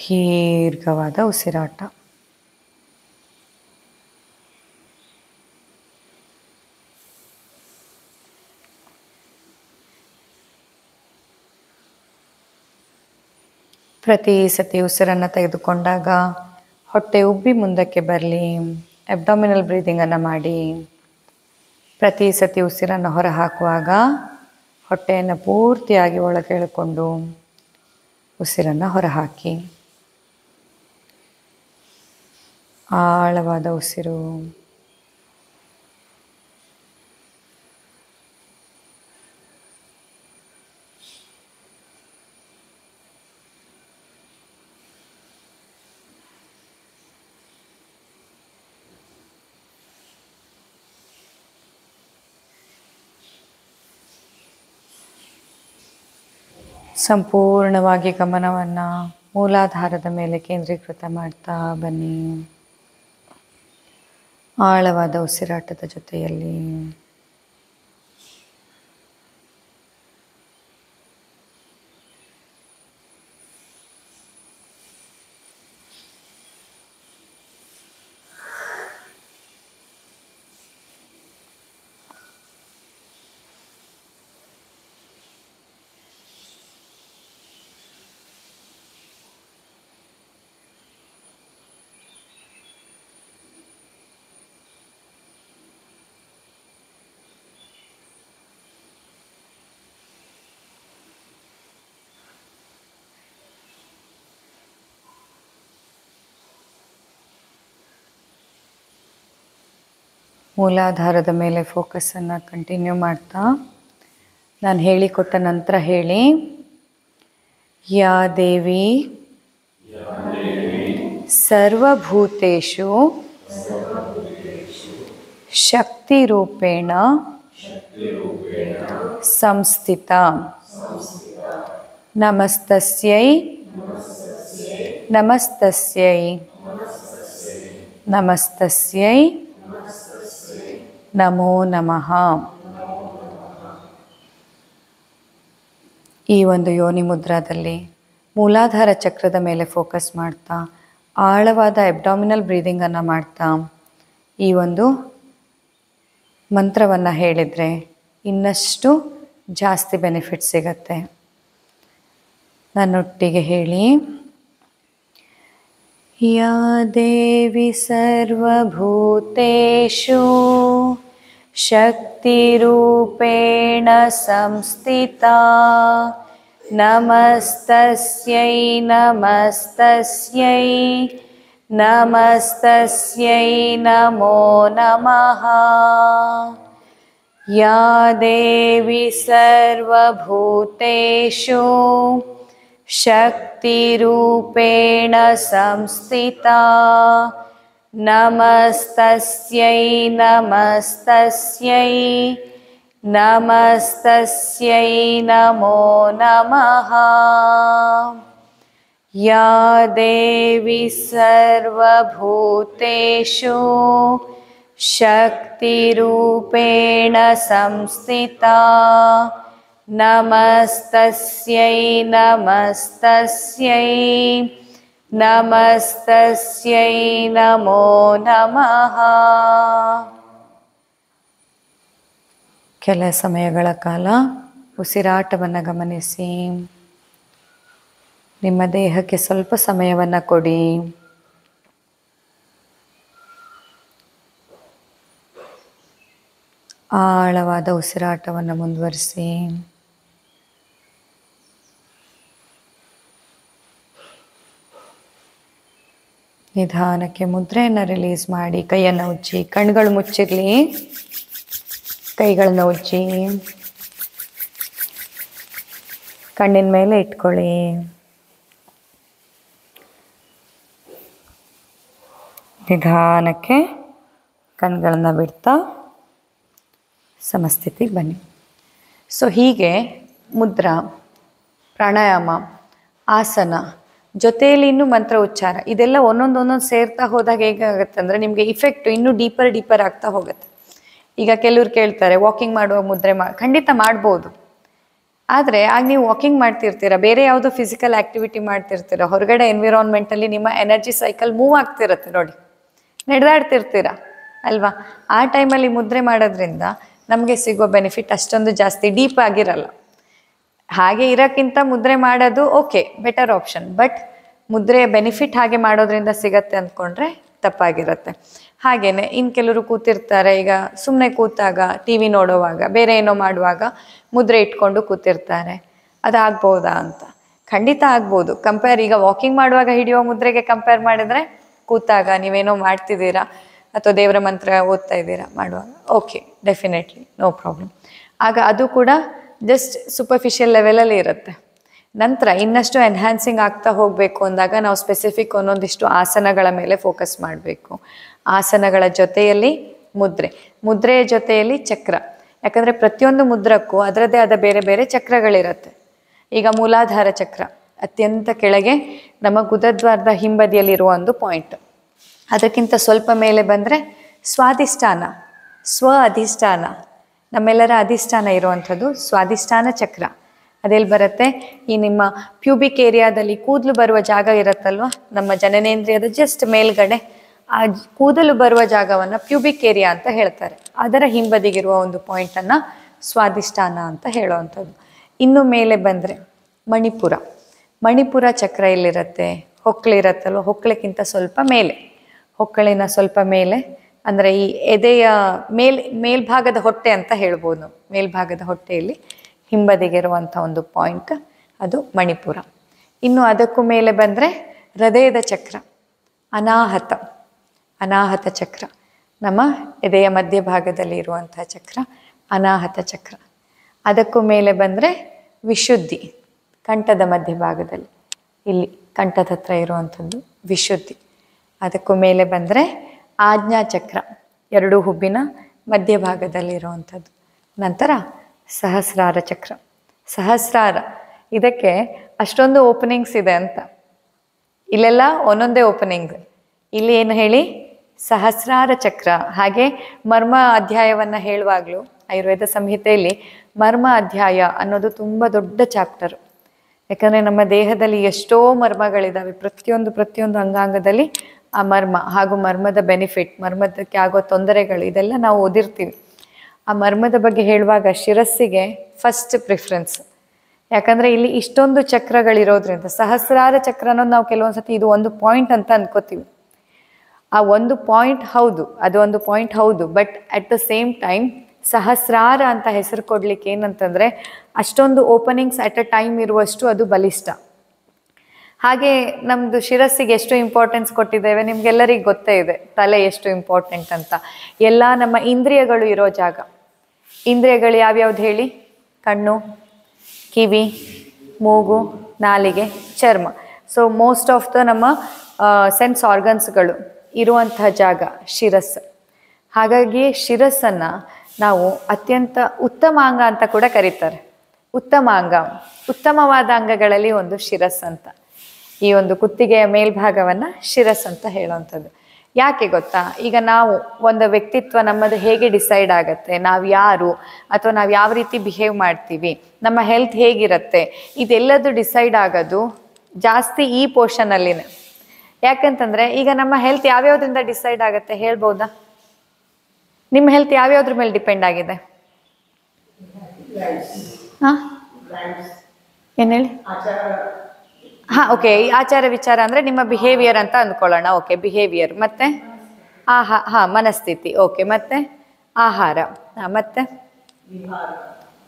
ದೀರ್ಘವಾದ ಉಸಿರಾಟ. ಪ್ರತಿ ಸತಿ ಉಸಿರನ್ನು ತೆಗೆದುಕೊಂಡಾಗ ಹೊಟ್ಟೆ ಉಬ್ಬಿ ಮುಂದಕ್ಕೆ ಬರಲಿ. ಅಬ್ಡಾಮಿನಲ್ ಬ್ರೀದಿಂಗನ್ನು ಮಾಡಿ. ಪ್ರತಿ ಸತಿ ಉಸಿರನ್ನು ಹೊರ ಹಾಕುವಾಗ ಹೊಟ್ಟೆಯನ್ನು ಪೂರ್ತಿಯಾಗಿ ಒಳಗೆ ಎಳ್ಕೊಂಡು ಉಸಿರನ್ನು ಹೊರಹಾಕಿ. ಆಳವಾದ ಉಸಿರು. ಸಂಪೂರ್ಣವಾಗಿ ಗಮನವನ್ನು ಮೂಲಾಧಾರದ ಮೇಲೆ ಕೇಂದ್ರೀಕೃತ ಮಾಡ್ತಾ ಬನ್ನಿ. ಆಳವಾದ ಉಸಿರಾಟದ ಜೊತೆಯಲ್ಲಿ ಮೂಲಾಧಾರದ ಮೇಲೆ ಫೋಕಸ್ಸನ್ನು ಕಂಟಿನ್ಯೂ ಮಾಡ್ತಾ ನಾನು ಹೇಳಿಕೊಟ್ಟ ನಂತರ ಹೇಳಿ, ಯಾ ದೇವಿ ಸರ್ವಭೂತೇಷು ಶಕ್ತಿರೂಪೇಣ ಸಂಸ್ಥಿತ ನಮಸ್ತಸ್ಯೈ ನಮಸ್ತಸ್ಯೈ ನಮಸ್ತಸ್ಯೈ ನಮೋ ನಮಃ. ಈ ಒಂದು ಯೋನಿ ಮುದ್ರಾದಲ್ಲಿ ಮೂಲಾಧಾರ ಚಕ್ರದ ಮೇಲೆ ಫೋಕಸ್ ಮಾಡ್ತಾ ಆಳವಾದ ಅಬ್ಡಾಮಿನಲ್ ಬ್ರೀದಿಂಗನ್ನು ಮಾಡ್ತಾ ಈ ಒಂದು ಮಂತ್ರವನ್ನು ಹೇಳಿದರೆ ಇನ್ನಷ್ಟು ಜಾಸ್ತಿ ಬೆನಿಫಿಟ್ ಸಿಗತ್ತೆ. ನನ್ನೊಟ್ಟಿಗೆ ಹೇಳಿ, ಯಾ ದೇವಿ ಸರ್ವಭೂತೇಷು ಶಕ್ತಿರೂಪೇಣ ಸಂಸ್ಥಿತಾ ನಮಸ್ತಸ್ಯೈ ನಮಸ್ತಸ್ಯೈ नमस्तस्यै नमो नमः। या देवी सर्वभूतेषु शक्तिरूपेण संस्थिता नमस्तस्यै नमस्तस्यै नमस्तस्यै नमो नमः। या देवी सर्वभूतेषु शक्तिरूपेण संस्थिता नमस्तस्यै नमस्तस्यै नमस्तस्यै नमो नमः। ಕೆಲ ಸಮಯಗಳ ಕಾಲ ಉಸಿರಾಟವನ್ನು ಗಮನಿಸಿ. ನಿಮ್ಮ ದೇಹಕ್ಕೆ ಸ್ವಲ್ಪ ಸಮಯವನ್ನು ಕೊಡಿ. ಆಳವಾದ ಉಸಿರಾಟವನ್ನು ಮುಂದುವರಿಸಿ. ನಿಧಾನಕ್ಕೆ ಮುದ್ರೆಯನ್ನು ರಿಲೀಸ್ ಮಾಡಿ. ಕೈಯನ್ನು ಉಜ್ಜಿ. ಕಣ್ಣುಗಳು ಮುಚ್ಚಿರಲಿ. ಕೈಗಳನ್ನು ಉಜ್ಜಿ. ಕಣ್ಣಿನ ಮೇಲೆ ಇಟ್ಕೊಳ್ಳಿ. ನಿಧಾನಕ್ಕೆ ಕಣ್ಣುಗಳನ್ನು ಬಿಡ್ತಾ ಸಮಸ್ಥಿತಿಗೆ ಬನ್ನಿ. ಸೊ ಹೀಗೆ ಮುದ್ರಾ, ಪ್ರಾಣಾಯಾಮ, ಆಸನ ಜೊತೆಯಲ್ಲಿ ಇನ್ನೂ ಮಂತ್ರ ಉಚ್ಚಾರ ಇದೆಲ್ಲ ಒಂದೊಂದು ಒಂದೊಂದು ಸೇರ್ತಾ ಹೋದಾಗ ಹೇಗಾಗುತ್ತೆ ಅಂದರೆ ನಿಮಗೆ ಇಫೆಕ್ಟು ಇನ್ನೂ ಡೀಪರ್ ಡೀಪರ್ ಆಗ್ತಾ ಹೋಗುತ್ತೆ. ಈಗ ಕೆಲವ್ರು ಕೇಳ್ತಾರೆ ವಾಕಿಂಗ್ ಮಾಡುವ ಮುದ್ರೆ ಮಾ ಖಂಡಿತ ಮಾಡ್ಬೋದು. ಆದರೆ ಆಗ ನೀವು ವಾಕಿಂಗ್ ಮಾಡ್ತಿರ್ತೀರ, ಬೇರೆ ಯಾವುದೋ ಫಿಸಿಕಲ್ ಆ್ಯಕ್ಟಿವಿಟಿ ಮಾಡ್ತಿರ್ತೀರ, ಹೊರಗಡೆ ಎನ್ವಿರಾನ್ಮೆಂಟಲ್ಲಿ ನಿಮ್ಮ ಎನರ್ಜಿ ಸೈಕಲ್ ಮೂವ್ ಆಗ್ತಿರುತ್ತೆ ನೋಡಿ, ನಡೆದಾಡ್ತಿರ್ತೀರ ಅಲ್ವಾ. ಆ ಟೈಮಲ್ಲಿ ಮುದ್ರೆ ಮಾಡೋದ್ರಿಂದ ನಮಗೆ ಸಿಗೋ ಬೆನಿಫಿಟ್ ಅಷ್ಟೊಂದು ಜಾಸ್ತಿ ಡೀಪ್ ಆಗಿರಲ್ಲ. ಹಾಗೆ ಇರೋಕ್ಕಿಂತ ಮುದ್ರೆ ಮಾಡೋದು ಓಕೆ, ಬೆಟರ್ ಆಪ್ಷನ್. ಬಟ್ ಮುದ್ರೆಯ ಬೆನಿಫಿಟ್ ಹಾಗೆ ಮಾಡೋದ್ರಿಂದ ಸಿಗತ್ತೆ ಅಂದ್ಕೊಂಡ್ರೆ ತಪ್ಪಾಗಿರುತ್ತೆ. ಹಾಗೆಯೇ ಇನ್ನು ಕೆಲವರು ಕೂತಿರ್ತಾರೆ, ಈಗ ಸುಮ್ಮನೆ ಕೂತಾಗ, ಟಿ ವಿ ನೋಡೋವಾಗ, ಬೇರೆ ಏನೋ ಮಾಡುವಾಗ ಮುದ್ರೆ ಇಟ್ಕೊಂಡು ಕೂತಿರ್ತಾರೆ. ಅದಾಗ್ಬೋದಾ ಅಂತ ಖಂಡಿತ ಆಗ್ಬೋದು. ಕಂಪೇರ್ ಈಗ ವಾಕಿಂಗ್ ಮಾಡುವಾಗ ಹಿಡಿಯೋ ಮುದ್ರೆಗೆ ಕಂಪೇರ್ ಮಾಡಿದರೆ ಕೂತಾಗ ನೀವೇನೋ ಮಾಡ್ತಿದ್ದೀರಾ ಅಥವಾ ದೇವರ ಮಂತ್ರ ಓದ್ತಾ ಇದ್ದೀರಾ ಮಾಡುವಾಗ ಓಕೆ, ಡೆಫಿನೆಟ್ಲಿ ನೋ ಪ್ರಾಬ್ಲಮ್. ಆಗ ಅದು ಕೂಡ ಜಸ್ಟ್ ಸೂಪರ್ಫಿಷಿಯಲ್ ಲೆವೆಲಲ್ಲಿ ಇರುತ್ತೆ. ನಂತರ ಇನ್ನಷ್ಟು ಎನ್ಹ್ಯಾನ್ಸಿಂಗ್ ಆಗ್ತಾ ಹೋಗಬೇಕು ಅಂದಾಗ ನಾವು ಸ್ಪೆಸಿಫಿಕ್ ಒಂದೊಂದಿಷ್ಟು ಆಸನಗಳ ಮೇಲೆ ಫೋಕಸ್ ಮಾಡಬೇಕು. ಆಸನಗಳ ಜೊತೆಯಲ್ಲಿ ಮುದ್ರೆ, ಮುದ್ರೆಯ ಜೊತೆಯಲ್ಲಿ ಚಕ್ರ. ಯಾಕಂದರೆ ಪ್ರತಿಯೊಂದು ಮುದ್ರಕ್ಕೂ ಅದರದ್ದೇ ಆದ ಬೇರೆ ಬೇರೆ ಚಕ್ರಗಳಿರುತ್ತೆ. ಈಗ ಮೂಲಾಧಾರ ಚಕ್ರ ಅತ್ಯಂತ ಕೆಳಗೆ ನಮ್ಮ ಗುದದ್ವಾರದ ಹಿಂಬದಿಯಲ್ಲಿರುವ ಒಂದು ಪಾಯಿಂಟ್. ಅದಕ್ಕಿಂತ ಸ್ವಲ್ಪ ಮೇಲೆ ಬಂದರೆ ಸ್ವಾಧಿಷ್ಠಾನ, ಸ್ವ ಅಧಿಷ್ಠಾನ, ನಮ್ಮೆಲ್ಲರ ಅಧಿಷ್ಠಾನ ಇರುವಂಥದ್ದು ಸ್ವಾಧಿಷ್ಠಾನ ಚಕ್ರ. ಅದೆಲ್ಲಿ ಬರುತ್ತೆ? ಈ ನಿಮ್ಮ ಪ್ಯೂಬಿಕ್ ಏರಿಯಾದಲ್ಲಿ ಕೂದಲು ಬರುವ ಜಾಗ ಇರುತ್ತಲ್ವ, ನಮ್ಮ ಜನನೇಂದ್ರಿಯದ ಜಸ್ಟ್ ಮೇಲ್ಗಡೆ ಆ ಕೂದಲು ಬರುವ ಜಾಗವನ್ನು ಪ್ಯೂಬಿಕ್ ಏರಿಯಾ ಅಂತ ಹೇಳ್ತಾರೆ. ಅದರ ಹಿಂಬದಿಗಿರುವ ಒಂದು ಪಾಯಿಂಟನ್ನು ಸ್ವಾಧಿಷ್ಠಾನ ಅಂತ ಹೇಳುವಂಥದ್ದು. ಇನ್ನು ಮೇಲೆ ಬಂದರೆ ಮಣಿಪುರ, ಮಣಿಪುರ ಚಕ್ರ ಇಲ್ಲಿರುತ್ತೆ. ಹೊಕ್ಕಳಿರುತ್ತಲ್ವ, ಹೊಕ್ಕಳಕ್ಕಿಂತ ಸ್ವಲ್ಪ ಮೇಲೆ, ಹೊಕ್ಕಳಿನ ಸ್ವಲ್ಪ ಮೇಲೆ ಅಂದರೆ ಈ ಎದೆಯ ಮೇಲ್ ಮೇಲ್ಭಾಗದ ಹೊಟ್ಟೆ ಅಂತ ಹೇಳ್ಬೋದು. ಮೇಲ್ಭಾಗದ ಹೊಟ್ಟೆಯಲ್ಲಿ ಹಿಂಬದಿಗಿರುವಂಥ ಒಂದು ಪಾಯಿಂಟ್ ಅದು ಮಣಿಪುರ. ಇನ್ನು ಅದಕ್ಕೂ ಮೇಲೆ ಬಂದರೆ ಹೃದಯದ ಚಕ್ರ ಅನಾಹತ. ಅನಾಹತ ಚಕ್ರ ನಮ್ಮ ಎದೆಯ ಮಧ್ಯಭಾಗದಲ್ಲಿ ಇರುವಂಥ ಚಕ್ರ ಅನಾಹತ ಚಕ್ರ. ಅದಕ್ಕೂ ಮೇಲೆ ಬಂದರೆ ವಿಶುದ್ಧಿ, ಕಂಠದ ಮಧ್ಯಭಾಗದಲ್ಲಿ ಇಲ್ಲಿ ಕಂಠದ ಹತ್ರ ಇರುವಂಥದ್ದು ವಿಶುದ್ಧಿ. ಅದಕ್ಕೂ ಮೇಲೆ ಬಂದರೆ ಆಜ್ಞಾಚಕ್ರ, ಎರಡು ಹುಬ್ಬಿನ ಮಧ್ಯಭಾಗದಲ್ಲಿರುವಂಥದ್ದು. ನಂತರ ಸಹಸ್ರಾರ ಚಕ್ರ. ಸಹಸ್ರಾರ ಇದಕ್ಕೆ ಅಷ್ಟೊಂದು ಓಪನಿಂಗ್ಸ್ ಇದೆ ಅಂತ, ಇಲ್ಲೆಲ್ಲ ಒಂದೊಂದೇ ಓಪನಿಂಗ್. ಇಲ್ಲಿ ಏನು ಹೇಳಿ ಸಹಸ್ರಾರ ಚಕ್ರ. ಹಾಗೆ ಮರ್ಮ ಅಧ್ಯಾಯವನ್ನು ಹೇಳುವಾಗಲೂ ಆಯುರ್ವೇದ ಸಂಹಿತೆಯಲ್ಲಿ ಮರ್ಮ ಅಧ್ಯಾಯ ಅನ್ನೋದು ತುಂಬ ದೊಡ್ಡ ಚಾಪ್ಟರು. ಯಾಕಂದರೆ ನಮ್ಮ ದೇಹದಲ್ಲಿ ಎಷ್ಟೋ ಮರ್ಮಗಳಿದ್ದಾವೆ, ಪ್ರತಿಯೊಂದು ಪ್ರತಿಯೊಂದು ಅಂಗಾಂಗದಲ್ಲಿ ಆ ಮರ್ಮ ಹಾಗೂ ಮರ್ಮದ ಬೆನಿಫಿಟ್, ಮರ್ಮದಕ್ಕೆ ಆಗೋ ತೊಂದರೆಗಳು ಇದೆಲ್ಲ ನಾವು ಓದಿರ್ತೀವಿ. ಆ ಮರ್ಮದ ಬಗ್ಗೆ ಹೇಳುವಾಗ ಶಿರಸ್ಸಿಗೆ ಫಸ್ಟ್ ಪ್ರಿಫರೆನ್ಸ್. ಯಾಕಂದರೆ ಇಲ್ಲಿ ಇಷ್ಟೊಂದು ಚಕ್ರಗಳಿರೋದ್ರಿಂದ ಸಹಸ್ರಾರ ಚಕ್ರ ಅನ್ನೋದು ನಾವು ಕೆಲವೊಂದು ಸತಿ ಇದು ಒಂದು ಪಾಯಿಂಟ್ ಅಂತ ಅಂದ್ಕೋತೀವಿ. ಆ ಒಂದು ಪಾಯಿಂಟ್ ಹೌದು, ಅದು ಒಂದು ಪಾಯಿಂಟ್ ಹೌದು. But at the same time ಸಹಸ್ರಾರ ಅಂತ ಹೆಸರು ಕೊಡಲಿಕ್ಕೆ ಏನಂತಂದರೆ ಅಷ್ಟೊಂದು ಓಪನಿಂಗ್ಸ್ ಅಟ್ ಅ ಟೈಮ್ ಇರುವಷ್ಟು ಅದು ಬಲಿಷ್ಠ. ಹಾಗೆ ನಮ್ದು ಶಿರಸ್ಸಿಗೆ ಎಷ್ಟು ಇಂಪಾರ್ಟೆನ್ಸ್ ಕೊಟ್ಟಿದ್ದೇವೆ ನಿಮಗೆಲ್ಲರಿಗೂ ಗೊತ್ತೇ ಇದೆ, ತಲೆ ಎಷ್ಟು ಇಂಪಾರ್ಟೆಂಟ್ ಅಂತ. ಎಲ್ಲ ನಮ್ಮ ಇಂದ್ರಿಯಗಳು ಇರೋ ಜಾಗ. ಇಂದ್ರಿಯಗಳು ಯಾವ್ಯಾವ್ದು ಹೇಳಿ? ಕಣ್ಣು, ಕಿವಿ, ಮೂಗು, ನಾಲಿಗೆ, ಚರ್ಮ. ಸೊ ಮೋಸ್ಟ್ ಆಫ್ ದ ನಮ್ಮ ಸೆನ್ಸ್ ಆರ್ಗನ್ಸ್ಗಳು ಇರುವಂತಹ ಜಾಗ ಶಿರಸ್ಸು. ಹಾಗಾಗಿ ಶಿರಸ್ಸನ್ನು ನಾವು ಅತ್ಯಂತ ಉತ್ತಮ ಅಂಗ ಅಂತ ಕೂಡ ಕರೀತಾರೆ. ಉತ್ತಮ ಅಂಗ, ಉತ್ತಮವಾದ ಅಂಗಗಳಲ್ಲಿ ಒಂದು ಶಿರಸ್ ಅಂತ. ಈ ಒಂದು ಕುತ್ತಿಗೆಯ ಮೇಲ್ಭಾಗವನ್ನು ಶಿರಸ್ ಅಂತ ಹೇಳುವಂಥದ್ದು. ಯಾಕೆ ಗೊತ್ತಾ? ಈಗ ನಾವು ಒಂದು ವ್ಯಕ್ತಿತ್ವ ನಮ್ಮದು ಹೇಗೆ ಡಿಸೈಡ್ ಆಗುತ್ತೆ, ನಾವು ಯಾರು ಅಥವಾ ನಾವು ಯಾವ ರೀತಿ ಬಿಹೇವ್ ಮಾಡ್ತೀವಿ, ನಮ್ಮ ಹೆಲ್ತ್ ಹೇಗಿರುತ್ತೆ, ಇದೆಲ್ಲದು ಡಿಸೈಡ್ ಆಗೋದು ಜಾಸ್ತಿ ಈ ಪೋರ್ಷನಲ್ಲಿನೇ. ಯಾಕಂತಂದರೆ ಈಗ ನಮ್ಮ ಹೆಲ್ತ್ ಯಾವ್ಯಾವುದರಿಂದ ಡಿಸೈಡ್ ಆಗುತ್ತೆ ಹೇಳ್ಬೋದಾ? ನಿಮ್ಮ ಹೆಲ್ತ್ ಯಾವ್ಯಾವ್ದ್ರ ಮೇಲೆ ಡಿಪೆಂಡ್ ಆಗಿದೆ? ಹಾಂ, ಏನು ಹೇಳಿ? ಹಾಂ, ಓಕೆ. ಆಚಾರ ವಿಚಾರ ಅಂದರೆ ನಿಮ್ಮ ಬಿಹೇವಿಯರ್ ಅಂತ ಅಂದ್ಕೊಳ್ಳೋಣ. Okay, behaviour. ಮತ್ತೆ ಆಹಾ, ಹಾಂ, ಮನಸ್ಥಿತಿ. ಓಕೆ, ಮತ್ತೆ ಆಹಾರ. ಹಾಂ, ಮತ್ತೆ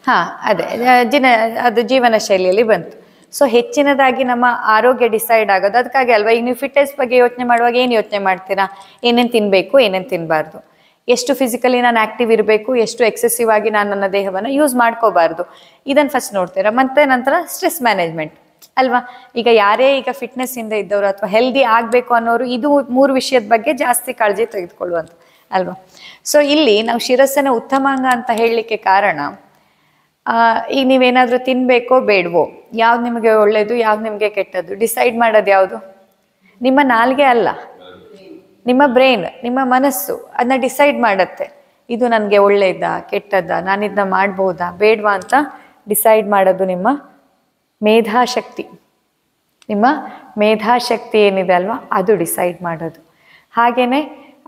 ಹಾಂ, ಅದೇ ಜಿನ ಅದು ಜೀವನ ಶೈಲಿಯಲ್ಲಿ ಬಂತು. ಸೊ ಹೆಚ್ಚಿನದಾಗಿ ನಮ್ಮ ಆರೋಗ್ಯ ಡಿಸೈಡ್ ಆಗೋದು ಅದಕ್ಕಾಗಿ ಅಲ್ವಾ? ಈಗ ನೀವು ಫಿಟ್ನೆಸ್ ಬಗ್ಗೆ ಯೋಚನೆ ಮಾಡುವಾಗ ಏನು ಯೋಚನೆ ಮಾಡ್ತೀರಾ? ಏನೇನು ತಿನ್ನಬೇಕು, ಏನೇನು ತಿನ್ನಬಾರ್ದು, ಎಷ್ಟು ಫಿಸಿಕಲಿ ನಾನು ಆ್ಯಕ್ಟಿವ್ ಇರಬೇಕು, ಎಷ್ಟು ಎಕ್ಸೆಸಿವ್ ಆಗಿ ನಾನು ನನ್ನ ದೇಹವನ್ನು ಯೂಸ್ ಮಾಡ್ಕೋಬಾರ್ದು, ಇದನ್ನು ಫಸ್ಟ್ ನೋಡ್ತೀರಾ. ಮತ್ತು ನಂತರ ಸ್ಟ್ರೆಸ್ ಮ್ಯಾನೇಜ್ಮೆಂಟ್ ಅಲ್ವಾ? ಈಗ ಯಾರೇ ಈಗ ಫಿಟ್ನೆಸ್ಸಿಂದ ಇದ್ದವರು ಅಥವಾ ಹೆಲ್ದಿ ಆಗಬೇಕು ಅನ್ನೋರು ಇದು ಮೂರು ವಿಷಯದ ಬಗ್ಗೆ ಜಾಸ್ತಿ ಕಾಳಜಿ ತೆಗೆದುಕೊಳ್ಳುವಂಥ ಅಲ್ವಾ? ಸೊ ಇಲ್ಲಿ ನಾವು ಶಿರಸ್ಸನ್ನು ಉತ್ತಮಾಂಗ ಅಂತ ಹೇಳಲಿಕ್ಕೆ ಕಾರಣ, ಈಗ ನೀವೇನಾದರೂ ತಿನ್ನಬೇಕೋ ಬೇಡವೋ, ಯಾವ್ದು ನಿಮಗೆ ಒಳ್ಳೆಯದು, ಯಾವ್ದು ನಿಮಗೆ ಕೆಟ್ಟದ್ದು ಡಿಸೈಡ್ ಮಾಡೋದು ಯಾವುದು? ನಿಮ್ಮ ನಾಲಿಗೆ ಅಲ್ಲ, ನಿಮ್ಮ ಬ್ರೈನ್, ನಿಮ್ಮ ಮನಸ್ಸು ಅದನ್ನ ಡಿಸೈಡ್ ಮಾಡುತ್ತೆ. ಇದು ನನಗೆ ಒಳ್ಳೆಯದಾ, ಕೆಟ್ಟದ್ದಾ, ನಾನು ಇದನ್ನ ಮಾಡ್ಬೋದಾ, ಬೇಡವಾ ಅಂತ ಡಿಸೈಡ್ ಮಾಡೋದು ನಿಮ್ಮ ಮೇಧಾಶಕ್ತಿ. ನಿಮ್ಮ ಮೇಧಾಶಕ್ತಿ ಏನಿದೆ ಅಲ್ವಾ, ಅದು ಡಿಸೈಡ್ ಮಾಡೋದು. ಹಾಗೆಯೇ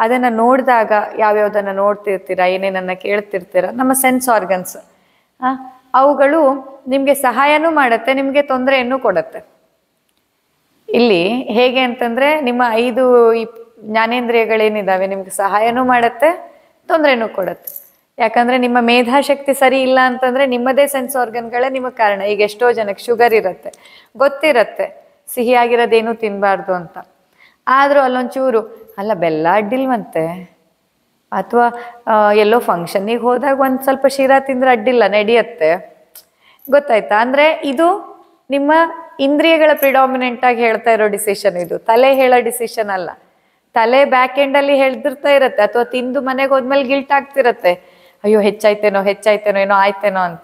ಅದನ್ನು ನೋಡಿದಾಗ ಯಾವ್ಯಾವುದನ್ನು ನೋಡ್ತಿರ್ತೀರಾ, ಏನೇನನ್ನು ಕೇಳ್ತಿರ್ತೀರ, ನಮ್ಮ ಸೆನ್ಸ್ ಆರ್ಗನ್ಸ್ ಅವುಗಳು ನಿಮಗೆ ಸಹಾಯನೂ ಮಾಡುತ್ತೆ, ನಿಮಗೆ ತೊಂದರೆಯನ್ನು ಕೊಡುತ್ತೆ. ಇಲ್ಲಿ ಹೇಗೆ ಅಂತಂದರೆ ನಿಮ್ಮ ಐದು ಈ ಜ್ಞಾನೇಂದ್ರಿಯಗಳೇನಿದ್ದಾವೆ ನಿಮ್ಗೆ ಸಹಾಯನೂ ಮಾಡುತ್ತೆ, ತೊಂದರೆನೂ ಕೊಡುತ್ತೆ. ಯಾಕಂದರೆ ನಿಮ್ಮ ಮೇಧಾಶಕ್ತಿ ಸರಿ ಇಲ್ಲ ಅಂತಂದರೆ ನಿಮ್ಮದೇ ಸೆನ್ಸ್ ಆರ್ಗನ್ಗಳೇ ನಿಮಗೆ ಕಾರಣ. ಈಗ ಎಷ್ಟೋ ಜನಕ್ಕೆ ಶುಗರ್ ಇರುತ್ತೆ, ಗೊತ್ತಿರುತ್ತೆ ಸಿಹಿಯಾಗಿರೋದೇನೂ ತಿನ್ನಬಾರ್ದು ಅಂತ, ಆದರೂ ಅಲ್ಲೊಂಚೂರು ಅಲ್ಲ ಬೆಲ್ಲ ಅಡ್ಡಿಲ್ವಂತೆ, ಅಥವಾ ಎಲ್ಲೋ ಫಂಕ್ಷನಿಗೆ ಹೋದಾಗ ಒಂದು ಸ್ವಲ್ಪ ಶಿರಾ ತಿಂದರೆ ಅಡ್ಡಿಲ್ಲ ನಡೆಯುತ್ತೆ, ಗೊತ್ತಾಯ್ತಾ? ಅಂದರೆ ಇದು ನಿಮ್ಮ ಇಂದ್ರಿಯಗಳ ಪ್ರಿಡಾಮಿನೆಂಟಾಗಿ ಹೇಳ್ತಾ ಇರೋ ಡಿಸಿಷನ್, ಇದು ತಲೆ ಹೇಳೋ ಡಿಸಿಷನ್ ಅಲ್ಲ. ತಲೆ ಬ್ಯಾಕ್ ಎಂಡಲ್ಲಿ ಹೇಳ್ದಿರ್ತಾ ಇರುತ್ತೆ, ಅಥವಾ ತಿಂದು ಮನೆಗೆ ಹೋದ್ಮೇಲೆ ಗಿಲ್ಟ್ ಆಗ್ತಿರತ್ತೆ, ಅಯ್ಯೋ ಹೆಚ್ಚಾಯ್ತೇನೋ ಹೆಚ್ಚಾಯ್ತೇನೋ ಏನೋ ಆಯ್ತೇನೋ ಅಂತ.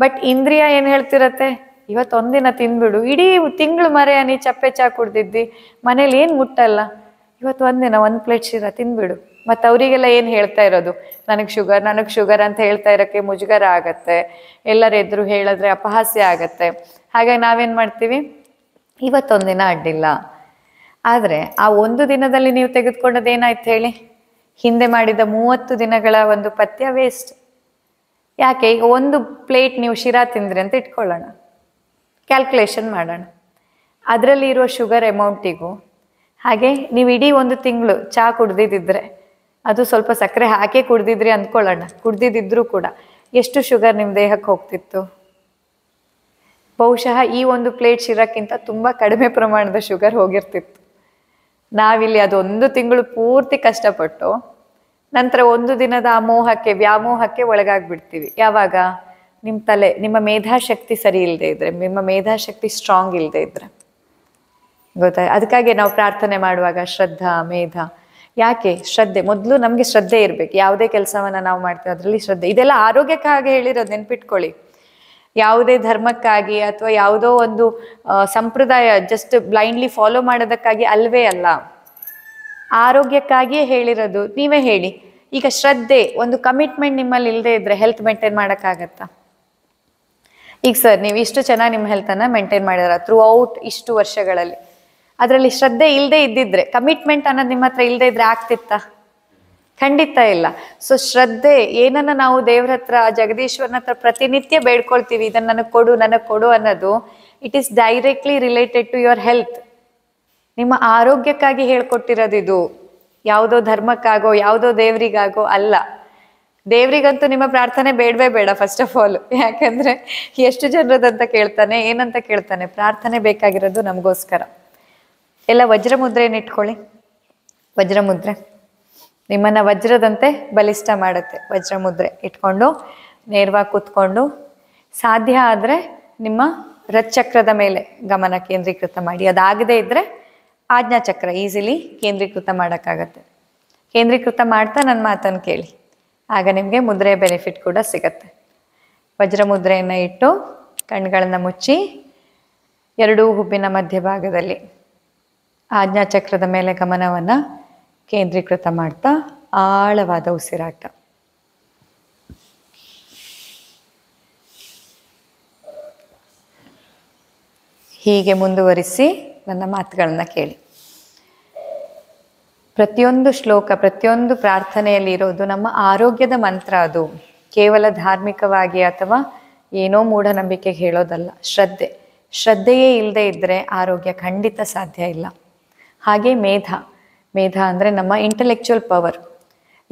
ಬಟ್ ಇಂದ್ರಿಯ ಏನು ಹೇಳ್ತಿರತ್ತೆ, ಇವತ್ತೊಂದಿನ ತಿಂದ್ಬಿಡು, ಇಡೀ ತಿಂಗಳು ಮರೆಯ ನೀ ಚಪ್ಪೆ ಚಾ ಕುಡ್ದಿದ್ದಿ, ಮನೇಲಿ ಏನು ಮುಟ್ಟಲ್ಲ, ಇವತ್ತು ಒಂದಿನ ಒಂದು ಪ್ಲೇಟ್ ಶಿರಾ ತಿಂದ್ಬಿಡು. ಮತ್ತು ಅವರಿಗೆಲ್ಲ ಏನು ಹೇಳ್ತಾ ಇರೋದು, ನನಗೆ ಶುಗರ್ ನನಗೆ ಶುಗರ್ ಅಂತ ಹೇಳ್ತಾ ಇರೋಕ್ಕೆ ಮುಜುಗರ ಆಗತ್ತೆ, ಎಲ್ಲರ ಎದುರು ಹೇಳಿದ್ರೆ ಅಪಹಾಸ್ಯ ಆಗತ್ತೆ. ಹಾಗಾಗಿ ನಾವೇನು ಮಾಡ್ತೀವಿ, ಇವತ್ತೊಂದಿನ ಅಡ್ಡಿಲ್ಲ. ಆದರೆ ಆ ಒಂದು ದಿನದಲ್ಲಿ ನೀವು ತೆಗೆದುಕೊಂಡದ್ದು ಏನಾಯ್ತು ಹೇಳಿ? ಹಿಂದೆ ಮಾಡಿದ ಮೂವತ್ತು ದಿನಗಳ ಒಂದು ಪಥ್ಯ ವೇಸ್ಟ್. ಯಾಕೆ? ಈಗ ಒಂದು ಪ್ಲೇಟ್ ನೀವು ಶಿರಾ ತಿಂದ್ರಿ ಅಂತ ಇಟ್ಕೊಳ್ಳೋಣ, ಕ್ಯಾಲ್ಕುಲೇಷನ್ ಮಾಡೋಣ, ಅದರಲ್ಲಿ ಇರೋ ಶುಗರ್ ಅಮೌಂಟಿಗೂ ಹಾಗೆ ನೀವು ಇಡೀ ಒಂದು ತಿಂಗಳು ಚಹಾ ಕುಡ್ದಿದ್ದಿದ್ರೆ, ಅದು ಸ್ವಲ್ಪ ಸಕ್ಕರೆ ಹಾಕಿ ಕುಡ್ದಿದ್ರಿ ಅಂದ್ಕೊಳ್ಳೋಣ, ಕುಡ್ದಿದ್ದಿದ್ರೂ ಕೂಡ ಎಷ್ಟು ಶುಗರ್ ನಿಮ್ಮ ದೇಹಕ್ಕೆ ಹೋಗ್ತಿತ್ತು? ಬಹುಶಃ ಈ ಒಂದು ಪ್ಲೇಟ್ ಶಿರಾಕ್ಕಿಂತ ತುಂಬ ಕಡಿಮೆ ಪ್ರಮಾಣದ ಶುಗರ್ ಹೋಗಿರ್ತಿತ್ತು. ನಾವಿಲ್ಲಿ ಅದೊಂದು ತಿಂಗಳು ಪೂರ್ತಿ ಕಷ್ಟಪಟ್ಟು ನಂತರ ಒಂದು ದಿನದ ಆ ಮೋಹಕ್ಕೆ ವ್ಯಾಮೋಹಕ್ಕೆ ಒಳಗಾಗ್ಬಿಡ್ತೀವಿ. ಯಾವಾಗ? ನಿಮ್ಮ ತಲೆ, ನಿಮ್ಮ ಮೇಧಾಶಕ್ತಿ ಸರಿ ಇಲ್ಲದೆ ಇದ್ದರೆ, ನಿಮ್ಮ ಮೇಧಾಶಕ್ತಿ ಸ್ಟ್ರಾಂಗ್ ಇಲ್ಲದೆ ಇದ್ದರೆ, ಗೊತ್ತಾಯ್ತು? ಅದಕ್ಕಾಗಿ ನಾವು ಪ್ರಾರ್ಥನೆ ಮಾಡುವಾಗ ಶ್ರದ್ಧಾ ಮೇಧ, ಯಾಕೆ ಶ್ರದ್ಧೆ ಮೊದಲು ನಮಗೆ ಶ್ರದ್ಧೆ ಇರಬೇಕು. ಯಾವುದೇ ಕೆಲಸವನ್ನು ನಾವು ಮಾಡ್ತೀವಿ ಅದರಲ್ಲಿ ಶ್ರದ್ಧೆ. ಇದೆಲ್ಲ ಆರೋಗ್ಯಕ್ಕಾಗಿ ಹೇಳಿರೋದು, ನೆನ್ಪಿಟ್ಕೊಳ್ಳಿ. ಯಾವುದೇ ಧರ್ಮಕ್ಕಾಗಿ ಅಥವಾ ಯಾವುದೋ ಒಂದು ಸಂಪ್ರದಾಯ ಜಸ್ಟ್ ಬ್ಲೈಂಡ್ಲಿ ಫಾಲೋ ಮಾಡೋದಕ್ಕಾಗಿ ಅಲ್ವೇ ಅಲ್ಲ, ಆರೋಗ್ಯಕ್ಕಾಗಿಯೇ ಹೇಳಿರೋದು. ನೀವೇ ಹೇಳಿ, ಈಗ ಶ್ರದ್ಧೆ ಒಂದು ಕಮಿಟ್ಮೆಂಟ್ ನಿಮ್ಮಲ್ಲಿ ಇಲ್ಲದೆ ಇದ್ದರೆ ಹೆಲ್ತ್ ಮೇಂಟೈನ್ ಮಾಡೋಕ್ಕಾಗತ್ತಾ? ಈಗ ಸರ್ ನೀವು ಇಷ್ಟು ಚೆನ್ನಾಗಿ ನಿಮ್ಮ ಹೆಲ್ತನ್ನು ಮೇಂಟೈನ್ ಮಾಡಿದಾರ ಥ್ರೂ ಔಟ್ ಇಷ್ಟು ವರ್ಷಗಳಲ್ಲಿ, ಅದರಲ್ಲಿ ಶ್ರದ್ಧೆ ಇಲ್ಲದೆ ಇದ್ದಿದ್ರೆ, ಕಮಿಟ್ಮೆಂಟ್ ಅನ್ನೋದು ನಿಮ್ಮ ಹತ್ರ ಇಲ್ಲದೆ ಇದ್ದರೆ ಆಗ್ತಿತ್ತಾ? ಖಂಡಿತ ಇಲ್ಲ. ಸೊ ಶ್ರದ್ಧೆ ಏನನ್ನ ನಾವು ದೇವ್ರ ಹತ್ರ ಜಗದೀಶ್ವರನ ಹತ್ರ ಪ್ರತಿನಿತ್ಯ ಬೇಡ್ಕೊಳ್ತೀವಿ, ಇದನ್ನು ನನಗೆ ಕೊಡು ನನಗೆ ಕೊಡು ಅನ್ನೋದು, it is directly related to your health. ನಿಮ್ಮ ಆರೋಗ್ಯಕ್ಕಾಗಿ ಹೇಳ್ಕೊಟ್ಟಿರೋದು ಇದು, ಯಾವುದೋ ಧರ್ಮಕ್ಕಾಗೋ ಯಾವುದೋ ದೇವರಿಗಾಗೋ ಅಲ್ಲ. ದೇವರಿಗಂತೂ ನಿಮ್ಮ ಪ್ರಾರ್ಥನೆ ಬೇಡವೇ ಬೇಡ ಫಸ್ಟ್ ಆಫ್ ಆಲ್. ಯಾಕಂದ್ರೆ ಎಷ್ಟು ಜನರದಂತ ಕೇಳ್ತಾನೆ, ಏನಂತ ಕೇಳ್ತಾನೆ. ಪ್ರಾರ್ಥನೆ ಬೇಕಾಗಿರೋದು ನಮಗೋಸ್ಕರ. ಎಲ್ಲ ವಜ್ರ ಮುದ್ರೆಯನ್ನು ಇಟ್ಕೊಳ್ಳಿ. ವಜ್ರ ಮುದ್ರೆ ನಿಮ್ಮನ್ನ ವಜ್ರದಂತೆ ಬಲಿಷ್ಠ ಮಾಡುತ್ತೆ. ವಜ್ರ ಮುದ್ರೆ ಇಟ್ಕೊಂಡು ನೇರವಾಗಿ ಕೂತ್ಕೊಂಡು ಸಾಧ್ಯ ಆದರೆ ನಿಮ್ಮ ಹೃತ್ಚಕ್ರದ ಮೇಲೆ ಗಮನ ಕೇಂದ್ರೀಕೃತ ಮಾಡಿ. ಅದಾಗದೇ ಇದ್ರೆ ಆಜ್ಞಾಚಕ್ರ ಈಸಿಲಿ ಕೇಂದ್ರೀಕೃತ ಮಾಡೋಕ್ಕಾಗತ್ತೆ. ಕೇಂದ್ರೀಕೃತ ಮಾಡ್ತಾ ನನ್ನ ಮಾತನ್ನು ಕೇಳಿ, ಆಗ ನಿಮಗೆ ಮುದ್ರೆಯ ಬೆನಿಫಿಟ್ ಕೂಡ ಸಿಗತ್ತೆ. ವಜ್ರ ಮುದ್ರೆಯನ್ನು ಇಟ್ಟು ಕಣ್ಗಳನ್ನು ಮುಚ್ಚಿ ಎರಡೂ ಹುಬ್ಬಿನ ಮಧ್ಯಭಾಗದಲ್ಲಿ ಆಜ್ಞಾಚಕ್ರದ ಮೇಲೆ ಗಮನವನ್ನು ಕೇಂದ್ರೀಕೃತ ಮಾಡ್ತಾ ಆಳವಾದ ಉಸಿರಾಟ. ಹೀಗೆ ಮುಂದುವರಿಸಿ ನನ್ನ ಮಾತುಗಳನ್ನು ಕೇಳಿ. ಪ್ರತಿಯೊಂದು ಶ್ಲೋಕ, ಪ್ರತಿಯೊಂದು ಪ್ರಾರ್ಥನೆಯಲ್ಲಿ ಇರೋದು ನಮ್ಮ ಆರೋಗ್ಯದ ಮಂತ್ರ. ಅದು ಕೇವಲ ಧಾರ್ಮಿಕವಾಗಿ ಅಥವಾ ಏನೋ ಮೂಢನಂಬಿಕೆಗೆ ಹೇಳೋದಲ್ಲ. ಶ್ರದ್ಧೆ, ಶ್ರದ್ಧೆಯೇ ಇಲ್ಲದೆ ಇದ್ದರೆ ಆರೋಗ್ಯ ಖಂಡಿತ ಸಾಧ್ಯ ಇಲ್ಲ. ಹಾಗೆ ಮೇಧ, ಮೇಧ ಅಂದರೆ ನಮ್ಮ ಇಂಟೆಲೆಕ್ಚುಯಲ್ ಪವರ್.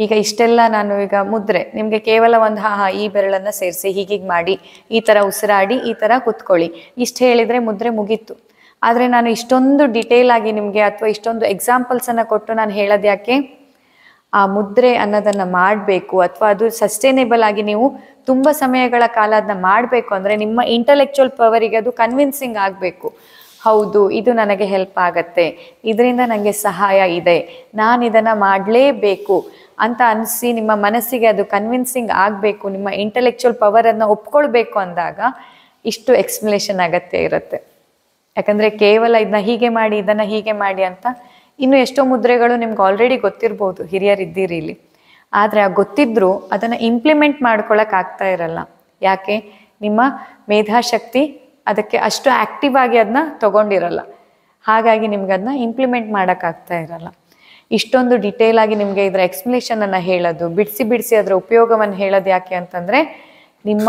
ಈಗ ಇಷ್ಟೆಲ್ಲ ನಾನು ಈಗ ಮುದ್ರೆ ನಿಮಗೆ ಕೇವಲ ಒಂದು ಹಾ ಹಾ ಈ ಬೆರಳನ್ನು ಸೇರಿಸಿ ಹೀಗೀಗೆ ಮಾಡಿ, ಈ ಥರ ಉಸಿರಾಡಿ, ಈ ಥರ ಕೂತ್ಕೊಳ್ಳಿ, ಇಷ್ಟು ಹೇಳಿದರೆ ಮುದ್ರೆ ಮುಗೀತು. ಆದರೆ ನಾನು ಇಷ್ಟೊಂದು ಡಿಟೇಲ್ ಆಗಿ ನಿಮಗೆ ಅಥವಾ ಇಷ್ಟೊಂದು ಎಕ್ಸಾಂಪಲ್ಸನ್ನು ಕೊಟ್ಟು ನಾನು ಹೇಳೋದು ಯಾಕೆ? ಆ ಮುದ್ರೆ ಅನ್ನೋದನ್ನು ಮಾಡಬೇಕು ಅಥವಾ ಅದು ಸಸ್ಟೈನೇಬಲ್ ಆಗಿ ನೀವು ತುಂಬ ಸಮಯಗಳ ಕಾಲ ಅದನ್ನ ಮಾಡಬೇಕು ಅಂದರೆ ನಿಮ್ಮ ಇಂಟೆಲೆಕ್ಚುಯಲ್ ಪವರಿಗೆ ಅದು ಕನ್ವಿನ್ಸಿಂಗ್ ಆಗಬೇಕು. ಹೌದು, ಇದು ನನಗೆ ಹೆಲ್ಪ್ ಆಗತ್ತೆ, ಇದರಿಂದ ನನಗೆ ಸಹಾಯ ಇದೆ, ನಾನು ಇದನ್ನು ಮಾಡಲೇಬೇಕು ಅಂತ ಅನಿಸಿ ನಿಮ್ಮ ಮನಸ್ಸಿಗೆ ಅದು ಕನ್ವಿನ್ಸಿಂಗ್ ಆಗಬೇಕು, ನಿಮ್ಮ ಇಂಟೆಲೆಕ್ಚುಯಲ್ ಪವರನ್ನು ಒಪ್ಕೊಳ್ಬೇಕು ಅಂದಾಗ ಇಷ್ಟು ಎಕ್ಸ್ಪ್ಲನೇಷನ್ ಅಗತ್ಯ ಇರುತ್ತೆ. ಯಾಕಂದರೆ ಕೇವಲ ಇದನ್ನ ಹೀಗೆ ಮಾಡಿ, ಇದನ್ನು ಹೀಗೆ ಮಾಡಿ ಅಂತ ಇನ್ನು ಎಷ್ಟೋ ಮುದ್ರೆಗಳು ನಿಮ್ಗೆ ಆಲ್ರೆಡಿ ಗೊತ್ತಿರ್ಬೋದು, ಹಿರಿಯರಿದ್ದೀರಿ ಇಲ್ಲಿ. ಆದರೆ ಆ ಗೊತ್ತಿದ್ರೂ ಅದನ್ನು ಇಂಪ್ಲಿಮೆಂಟ್ ಮಾಡ್ಕೊಳ್ಳೋಕ್ಕಾಗ್ತಾ ಇರಲ್ಲ. ಯಾಕೆ? ನಿಮ್ಮ ಮೇಧಾಶಕ್ತಿ ಅದಕ್ಕೆ ಅಷ್ಟು ಆ್ಯಕ್ಟಿವ್ ಆಗಿ ಅದನ್ನ ತೊಗೊಂಡಿರಲ್ಲ. ಹಾಗಾಗಿ ನಿಮ್ಗೆ ಅದನ್ನ ಇಂಪ್ಲಿಮೆಂಟ್ ಮಾಡೋಕ್ಕಾಗ್ತಾ ಇರಲ್ಲ. ಇಷ್ಟೊಂದು ಡಿಟೇಲ್ ಆಗಿ ನಿಮಗೆ ಇದರ ಎಕ್ಸ್ಪ್ಲನೇಷನನ್ನು ಹೇಳೋದು, ಬಿಡಿಸಿ ಬಿಡಿಸಿ ಅದರ ಉಪಯೋಗವನ್ನು ಹೇಳೋದು ಯಾಕೆ ಅಂತಂದರೆ ನಿಮ್ಮ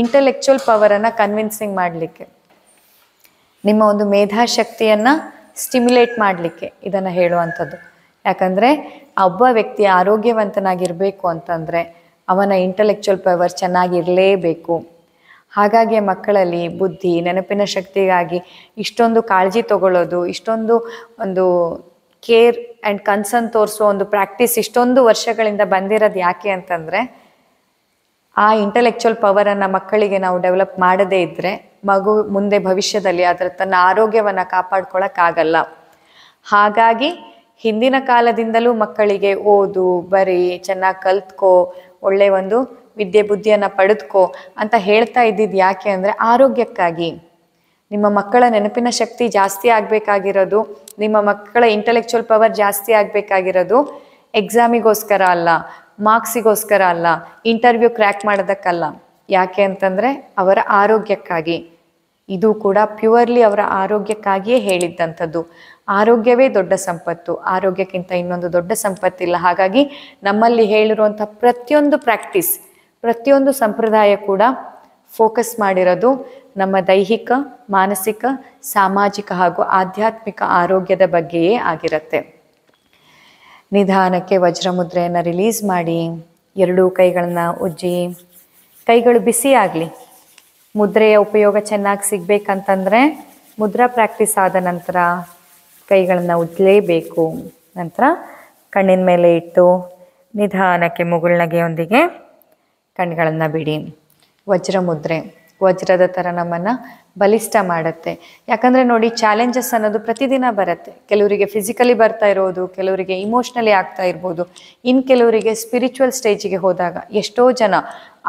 ಇಂಟೆಲೆಕ್ಚುಯಲ್ ಪವರನ್ನು ಕನ್ವಿನ್ಸಿಂಗ್ ಮಾಡಲಿಕ್ಕೆ, ನಿಮ್ಮ ಒಂದು ಮೇಧಾಶಕ್ತಿಯನ್ನು ಸ್ಟಿಮ್ಯುಲೇಟ್ ಮಾಡಲಿಕ್ಕೆ ಇದನ್ನು ಹೇಳುವಂಥದ್ದು. ಯಾಕಂದರೆ ಒಬ್ಬ ವ್ಯಕ್ತಿ ಆರೋಗ್ಯವಂತನಾಗಿರಬೇಕು ಅಂತಂದರೆ ಅವನ ಇಂಟೆಲೆಕ್ಚುಯಲ್ ಪವರ್ ಚೆನ್ನಾಗಿರಲೇಬೇಕು. ಹಾಗಾಗಿ ಮಕ್ಕಳಲ್ಲಿ ಬುದ್ಧಿ, ನೆನಪಿನ ಶಕ್ತಿಗಾಗಿ ಇಷ್ಟೊಂದು ಕಾಳಜಿ ತಗೊಳ್ಳೋದು, ಇಷ್ಟೊಂದು ಒಂದು ಕೇರ್ ಆ್ಯಂಡ್ ಕನ್ಸರ್ನ್ ತೋರಿಸೋ ಒಂದು ಪ್ರಾಕ್ಟೀಸ್ ಇಷ್ಟೊಂದು ವರ್ಷಗಳಿಂದ ಬಂದಿರೋದು ಯಾಕೆ ಅಂತಂದರೆ ಆ ಇಂಟೆಲೆಕ್ಚುಯಲ್ ಪವರನ್ನು ಮಕ್ಕಳಿಗೆ ನಾವು ಡೆವಲಪ್ ಮಾಡದೇ ಇದ್ದರೆ ಮಗು ಮುಂದೆ ಭವಿಷ್ಯದಲ್ಲಿ ಅದರ ತನ್ನ ಆರೋಗ್ಯವನ್ನು ಕಾಪಾಡ್ಕೊಳ್ಳೋಕ್ಕಾಗಲ್ಲ. ಹಾಗಾಗಿ ಹಿಂದಿನ ಕಾಲದಿಂದಲೂ ಮಕ್ಕಳಿಗೆ ಓದು, ಬರಿ, ಚೆನ್ನಾಗಿ ಕಲ್ತ್ಕೋ, ಒಳ್ಳೆಯ ಒಂದು ವಿದ್ಯೆ ಬುದ್ಧಿಯನ್ನು ಪಡೆದುಕೋ ಅಂತ ಹೇಳ್ತಾ ಇದ್ದಿದ್ದು ಯಾಕೆ ಅಂದರೆ ಆರೋಗ್ಯಕ್ಕಾಗಿ. ನಿಮ್ಮ ಮಕ್ಕಳ ನೆನಪಿನ ಶಕ್ತಿ ಜಾಸ್ತಿ ಆಗಬೇಕಾಗಿರೋದು, ನಿಮ್ಮ ಮಕ್ಕಳ ಇಂಟೆಲೆಕ್ಚುಯಲ್ ಪವರ್ ಜಾಸ್ತಿ ಆಗಬೇಕಾಗಿರೋದು ಎಕ್ಸಾಮಿಗೋಸ್ಕರ ಅಲ್ಲ, ಮಾರ್ಕ್ಸಿಗೋಸ್ಕರ ಅಲ್ಲ, ಇಂಟರ್ವ್ಯೂ ಕ್ರ್ಯಾಕ್ ಮಾಡೋದಕ್ಕಲ್ಲ. ಯಾಕೆ ಅಂತಂದರೆ ಅವರ ಆರೋಗ್ಯಕ್ಕಾಗಿ. ಇದು ಕೂಡ ಪ್ಯೂರ್ಲಿ ಅವರ ಆರೋಗ್ಯಕ್ಕಾಗಿಯೇ ಹೇಳಿದ್ದಂಥದ್ದು. ಆರೋಗ್ಯವೇ ದೊಡ್ಡ ಸಂಪತ್ತು, ಆರೋಗ್ಯಕ್ಕಿಂತ ಇನ್ನೊಂದು ದೊಡ್ಡ ಸಂಪತ್ತಿಲ್ಲ. ಹಾಗಾಗಿ ನಮ್ಮಲ್ಲಿ ಹೇಳಿರುವಂಥ ಪ್ರತಿಯೊಂದು ಪ್ರಾಕ್ಟೀಸ್, ಪ್ರತಿಯೊಂದು ಸಂಪ್ರದಾಯ ಕೂಡ ಫೋಕಸ್ ಮಾಡಿರೋದು ನಮ್ಮ ದೈಹಿಕ, ಮಾನಸಿಕ, ಸಾಮಾಜಿಕ ಹಾಗೂ ಆಧ್ಯಾತ್ಮಿಕ ಆರೋಗ್ಯದ ಬಗ್ಗೆಯೇ ಆಗಿರುತ್ತೆ. ನಿಧಾನಕ್ಕೆ ವಜ್ರ ಮುದ್ರೆಯನ್ನು ರಿಲೀಸ್ ಮಾಡಿ. ಎರಡೂ ಕೈಗಳನ್ನು ಉಜ್ಜಿ, ಕೈಗಳು ಬಿಸಿ ಆಗಲಿ. ಮುದ್ರೆಯ ಉಪಯೋಗ ಚೆನ್ನಾಗಿ ಸಿಗಬೇಕಂತಂದರೆ ಮುದ್ರಾ ಪ್ರಾಕ್ಟೀಸ್ ಆದ ನಂತರ ಕೈಗಳನ್ನು ಉಜ್ಜಲೇಬೇಕು. ನಂತರ ಕಣ್ಣಿನ ಮೇಲೆ ಇಟ್ಟು ನಿಧಾನಕ್ಕೆ ಮುಗುಳ್ನಗೆಯೊಂದಿಗೆ ಕಣ್ಗಳನ್ನು ಬಿಡಿ. ವಜ್ರ ಮುದ್ರೆ ವಜ್ರದ ಥರ ನಮ್ಮನ್ನು ಬಲಿಷ್ಠ ಮಾಡುತ್ತೆ. ಯಾಕಂದರೆ ನೋಡಿ, ಚಾಲೆಂಜಸ್ ಅನ್ನೋದು ಪ್ರತಿದಿನ ಬರುತ್ತೆ. ಕೆಲವರಿಗೆ ಫಿಸಿಕಲಿ ಬರ್ತಾ ಇರೋದು, ಕೆಲವರಿಗೆ ಇಮೋಷ್ನಲಿ ಆಗ್ತಾ ಇರ್ಬೋದು, ಇನ್ನು ಕೆಲವರಿಗೆ ಸ್ಪಿರಿಚುವಲ್ ಸ್ಟೇಜಿಗೆ ಹೋದಾಗ. ಎಷ್ಟೋ ಜನ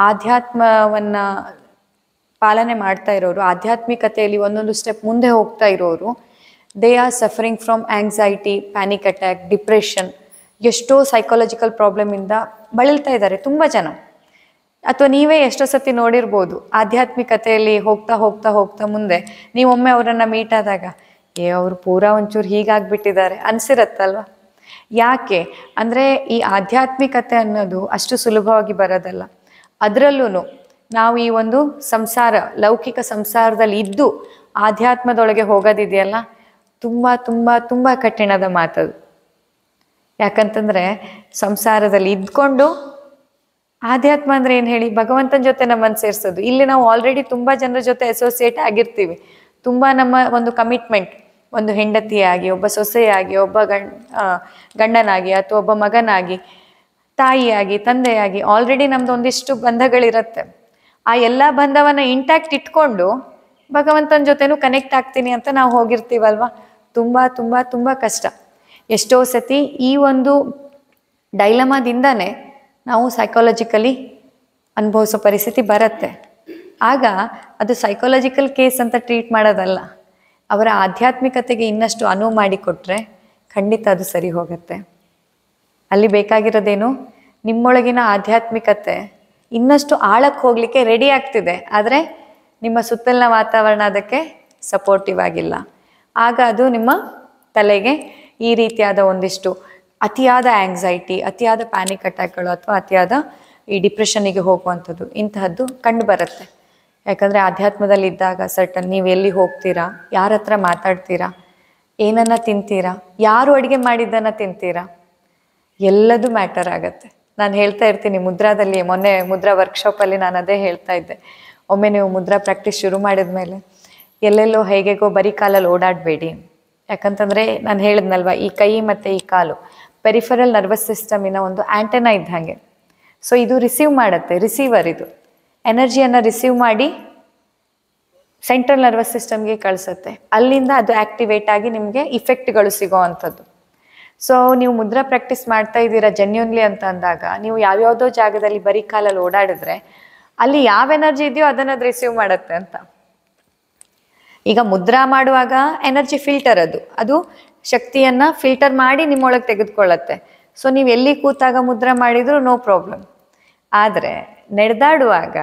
ಆಧ್ಯಾತ್ಮವನ್ನು ಪಾಲನೆ ಮಾಡ್ತಾ ಇರೋರು, ಆಧ್ಯಾತ್ಮಿಕತೆಯಲ್ಲಿ ಒಂದೊಂದು ಸ್ಟೆಪ್ ಮುಂದೆ ಹೋಗ್ತಾ ಇರೋರು, they are suffering from anxiety, panic attack, depression, ಎಷ್ಟೋ ಸೈಕಾಲಜಿಕಲ್ ಪ್ರಾಬ್ಲಮಿಂದ ಬಳಲ್ತಾ ಇದ್ದಾರೆ ತುಂಬ ಜನ. ಅಥವಾ ನೀವೇ ಎಷ್ಟೋ ಸತಿ ನೋಡಿರ್ಬೋದು, ಆಧ್ಯಾತ್ಮಿಕತೆಯಲ್ಲಿ ಹೋಗ್ತಾ ಹೋಗ್ತಾ ಹೋಗ್ತಾ ಮುಂದೆ ನೀವೊಮ್ಮೆ ಅವರನ್ನು ಮೀಟ್ ಆದಾಗ ಏ ಅವರು ಪೂರಾ ಒಂಚೂರು ಹೀಗಾಗ್ಬಿಟ್ಟಿದ್ದಾರೆ ಅನಿಸಿರತ್ತಲ್ವ? ಯಾಕೆ ಅಂದರೆ ಈ ಆಧ್ಯಾತ್ಮಿಕತೆ ಅನ್ನೋದು ಅಷ್ಟು ಸುಲಭವಾಗಿ ಬರೋದಲ್ಲ. ಅದರಲ್ಲೂ ನಾವು ಈ ಒಂದು ಸಂಸಾರ, ಲೌಕಿಕ ಸಂಸಾರದಲ್ಲಿ ಇದ್ದು ಆಧ್ಯಾತ್ಮದೊಳಗೆ ಹೋಗೋದಿದೆಯಲ್ಲ, ತುಂಬ ತುಂಬ ತುಂಬ ಕಠಿಣದ ಮಾತದು. ಯಾಕಂತಂದರೆ ಸಂಸಾರದಲ್ಲಿ ಇದ್ಕೊಂಡು ಆಧ್ಯಾತ್ಮ ಅಂದ್ರೆ ಏನ್ ಹೇಳಿ, ಭಗವಂತನ ಜೊತೆ ನಮ್ಮನ್ನು ಸೇರಿಸೋದು. ಇಲ್ಲಿ ನಾವು ಆಲ್ರೆಡಿ ತುಂಬಾ ಜನರ ಜೊತೆ ಅಸೋಸಿಯೇಟ್ ಆಗಿರ್ತೀವಿ. ತುಂಬಾ ನಮ್ಮ ಒಂದು ಕಮಿಟ್ಮೆಂಟ್, ಒಂದು ಹೆಂಡತಿಯಾಗಿ, ಒಬ್ಬ ಸೊಸೆಯಾಗಿ, ಒಬ್ಬ ಗಂಡ ಗಂಡನಾಗಿ ಅಥವಾ ಒಬ್ಬ ಮಗನಾಗಿ, ತಾಯಿಯಾಗಿ, ತಂದೆಯಾಗಿ, ಆಲ್ರೆಡಿ ನಮ್ದು ಒಂದಿಷ್ಟು ಬಂಧಗಳಿರುತ್ತೆ. ಆ ಎಲ್ಲ ಬಂಧವನ್ನ ಇಂಟ್ಯಾಕ್ಟ್ ಇಟ್ಕೊಂಡು ಭಗವಂತನ ಜೊತೆನೂ ಕನೆಕ್ಟ್ ಆಗ್ತೀನಿ ಅಂತ ನಾವು ಹೋಗಿರ್ತೀವಲ್ವಾ. ತುಂಬಾ ತುಂಬಾ ತುಂಬಾ ಕಷ್ಟ. ಎಷ್ಟೋ ಸತಿ ಈ ಒಂದು ಡೈಲಮಾದಿಂದಾನೆ ನಾವು ಸೈಕಾಲಜಿಕಲಿ ಅನುಭವಿಸೋ ಪರಿಸ್ಥಿತಿ ಬರುತ್ತೆ. ಆಗ ಅದು ಸೈಕಾಲಜಿಕಲ್ ಕೇಸ್ ಅಂತ ಟ್ರೀಟ್ ಮಾಡೋದಲ್ಲ, ಅವರ ಆಧ್ಯಾತ್ಮಿಕತೆಗೆ ಇನ್ನಷ್ಟು ಅನುವು ಮಾಡಿಕೊಟ್ರೆ ಖಂಡಿತ ಅದು ಸರಿ ಹೋಗುತ್ತೆ. ಅಲ್ಲಿ ಬೇಕಾಗಿರೋದೇನು, ನಿಮ್ಮೊಳಗಿನ ಆಧ್ಯಾತ್ಮಿಕತೆ ಇನ್ನಷ್ಟು ಆಳಕ್ಕೆ ಹೋಗಲಿಕ್ಕೆ ರೆಡಿ ಆಗ್ತಿದೆ, ಆದರೆ ನಿಮ್ಮ ಸುತ್ತಲಿನ ವಾತಾವರಣ ಅದಕ್ಕೆ ಸಪೋರ್ಟಿವ್ ಆಗಿಲ್ಲ. ಆಗ ಅದು ನಿಮ್ಮ ತಲೆಗೆ ಈ ರೀತಿಯಾದ ಒಂದಿಷ್ಟು ಅತಿಯಾದ ಆಂಗ್ಸೈಟಿ, ಅತಿಯಾದ ಪ್ಯಾನಿಕ್ ಅಟ್ಯಾಕ್ಗಳು ಅಥವಾ ಅತಿಯಾದ ಈ ಡಿಪ್ರೆಷನ್ನಿಗೆ ಹೋಗುವಂಥದ್ದು ಇಂತಹದ್ದು ಕಂಡು ಬರುತ್ತೆ. ಯಾಕಂದರೆ ಆಧ್ಯಾತ್ಮದಲ್ಲಿದ್ದಾಗ ಸರ್ಟನ್ ನೀವು ಎಲ್ಲಿ ಹೋಗ್ತೀರಾ, ಯಾರ ಹತ್ರ ಮಾತಾಡ್ತೀರಾ, ಏನನ್ನು ತಿಂತೀರಾ, ಯಾರು ಅಡುಗೆ ಮಾಡಿದ್ದನ್ನು ತಿಂತೀರಾ, ಎಲ್ಲದೂ ಮ್ಯಾಟರ್ ಆಗುತ್ತೆ. ನಾನು ಹೇಳ್ತಾ ಇರ್ತೀನಿ ಮುದ್ರಾದಲ್ಲಿ, ಮೊನ್ನೆ ಮುದ್ರಾ ವರ್ಕ್ಶಾಪಲ್ಲಿ ನಾನು ಅದೇ ಹೇಳ್ತಾ ಇದ್ದೆ, ಒಮ್ಮೆ ನೀವು ಮುದ್ರಾ ಪ್ರಾಕ್ಟೀಸ್ ಶುರು ಮಾಡಿದ ಮೇಲೆ ಎಲ್ಲೆಲ್ಲೋ ಹೇಗೆಗೋ ಬರೀ ಕಾಲಲ್ಲಿ ಓಡಾಡಬೇಡಿ. ಯಾಕಂತಂದರೆ ನಾನು ಹೇಳಿದ್ನಲ್ವ, ಈ ಕೈ ಮತ್ತು ಈ ಕಾಲು ಪೆರಿಫರಲ್ ನರ್ವಸ್ ಸಿಸ್ಟಮಿನ ಒಂದು ಆ್ಯಂಟೆನಾ ಇದ್ದ ಹಾಗೆ. ಸೊ ಇದು ರಿಸೀವ್ ಮಾಡುತ್ತೆ, ರಿಸೀವರ್ ಇದು ಎನರ್ಜಿಯನ್ನು ರಿಸೀವ್ ಮಾಡಿ ಸೆಂಟ್ರಲ್ ನರ್ವಸ್ ಸಿಸ್ಟಮ್ಗೆ ಕಳಿಸುತ್ತೆ. ಅಲ್ಲಿಂದ ಅದು ಆ್ಯಕ್ಟಿವೇಟ್ ಆಗಿ ನಿಮಗೆ ಇಫೆಕ್ಟ್ಗಳು ಸಿಗೋ ಅಂಥದ್ದು. ಸೊ ನೀವು ಮುದ್ರಾ ಪ್ರಾಕ್ಟೀಸ್ ಮಾಡ್ತಾ ಇದ್ದೀರಾ ಜೆನ್ಯೂನ್ಲಿ ಅಂತ ಅಂದಾಗ, ನೀವು ಯಾವ್ಯಾವುದೋ ಜಾಗದಲ್ಲಿ ಬರೀ ಕಾಲಲ್ಲಿ ಓಡಾಡಿದ್ರೆ ಅಲ್ಲಿ ಯಾವ ಎನರ್ಜಿ ಇದೆಯೋ ಅದನ್ನು ಅದು ರಿಸೀವ್ ಮಾಡುತ್ತೆ ಅಂತ. ಈಗ ಮುದ್ರಾ ಮಾಡುವಾಗ ಎನರ್ಜಿ ಫಿಲ್ಟರ್, ಅದು ಅದು ಶಕ್ತಿಯನ್ನು ಫಿಲ್ಟರ್ ಮಾಡಿ ನಿಮ್ಮೊಳಗೆ ತೆಗೆದುಕೊಳ್ಳುತ್ತೆ. ಸೊ ನೀವು ಎಲ್ಲಿ ಕೂತಾಗ ಮುದ್ರಾ ಮಾಡಿದರೂ ನೋ ಪ್ರಾಬ್ಲಮ್. ಆದರೆ ನಡೆದಾಡುವಾಗ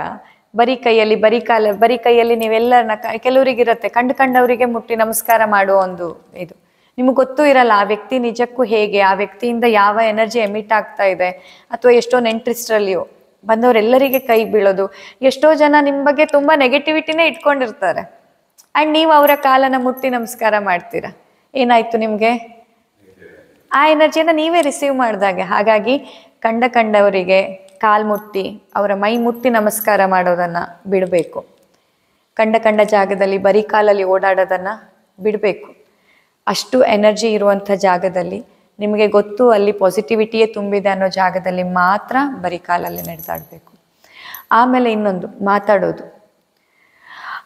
ಬರೀ ಕೈಯಲ್ಲಿ ಬರೀ ಕಾಲ ಬರೀ ಕೈಯಲ್ಲಿ ನೀವೆಲ್ಲರನ್ನ, ಕೆಲವರಿಗಿರುತ್ತೆ ಕಂಡು ಕಂಡವರಿಗೆ ಮುಟ್ಟಿ ನಮಸ್ಕಾರ ಮಾಡುವ ಒಂದು ಇದು, ನಿಮಗೆ ಗೊತ್ತೂ ಇರಲ್ಲ ಆ ವ್ಯಕ್ತಿ ನಿಜಕ್ಕೂ ಹೇಗೆ, ಆ ವ್ಯಕ್ತಿಯಿಂದ ಯಾವ ಎನರ್ಜಿ ಎಮಿಟ್ ಆಗ್ತಾ ಇದೆ. ಅಥವಾ ಎಷ್ಟೋ ನೆಂಟ್ರಿಸ್ಟ್ರಲ್ಲಿಯೋ ಬಂದವರೆಲ್ಲರಿಗೆ ಕೈ ಬೀಳೋದು, ಎಷ್ಟೋ ಜನ ನಿಮ್ಮ ಬಗ್ಗೆ ತುಂಬ ನೆಗೆಟಿವಿಟಿನೇ ಇಟ್ಕೊಂಡಿರ್ತಾರೆ. ಆ್ಯಂಡ್ ನೀವು ಅವರ ಕಾಲನ್ನು ಮುಟ್ಟಿ ನಮಸ್ಕಾರ ಮಾಡ್ತೀರಾ, ಏನಾಯಿತು ನಿಮಗೆ? ಆ ಎನರ್ಜಿಯನ್ನು ನೀವೇ ರಿಸೀವ್ ಮಾಡಿದಾಗೆ. ಹಾಗಾಗಿ ಕಂಡ ಕಂಡವರಿಗೆ ಕಾಲು ಮುಟ್ಟಿ ಅವರ ಮೈ ಮುಟ್ಟಿ ನಮಸ್ಕಾರ ಮಾಡೋದನ್ನು ಬಿಡಬೇಕು. ಕಂಡ ಕಂಡ ಜಾಗದಲ್ಲಿ ಬರೀ ಕಾಲಲ್ಲಿ ಓಡಾಡೋದನ್ನು ಬಿಡಬೇಕು. ಅಷ್ಟು ಎನರ್ಜಿ ಇರುವಂಥ ಜಾಗದಲ್ಲಿ, ನಿಮಗೆ ಗೊತ್ತು ಅಲ್ಲಿ ಪಾಸಿಟಿವಿಟಿಯೇ ತುಂಬಿದೆ ಅನ್ನೋ ಜಾಗದಲ್ಲಿ ಮಾತ್ರ ಬರೀ ಕಾಲಲ್ಲಿ ನಡೆದಾಡಬೇಕು. ಆಮೇಲೆ ಇನ್ನೊಂದು, ಮಾತಾಡೋದು.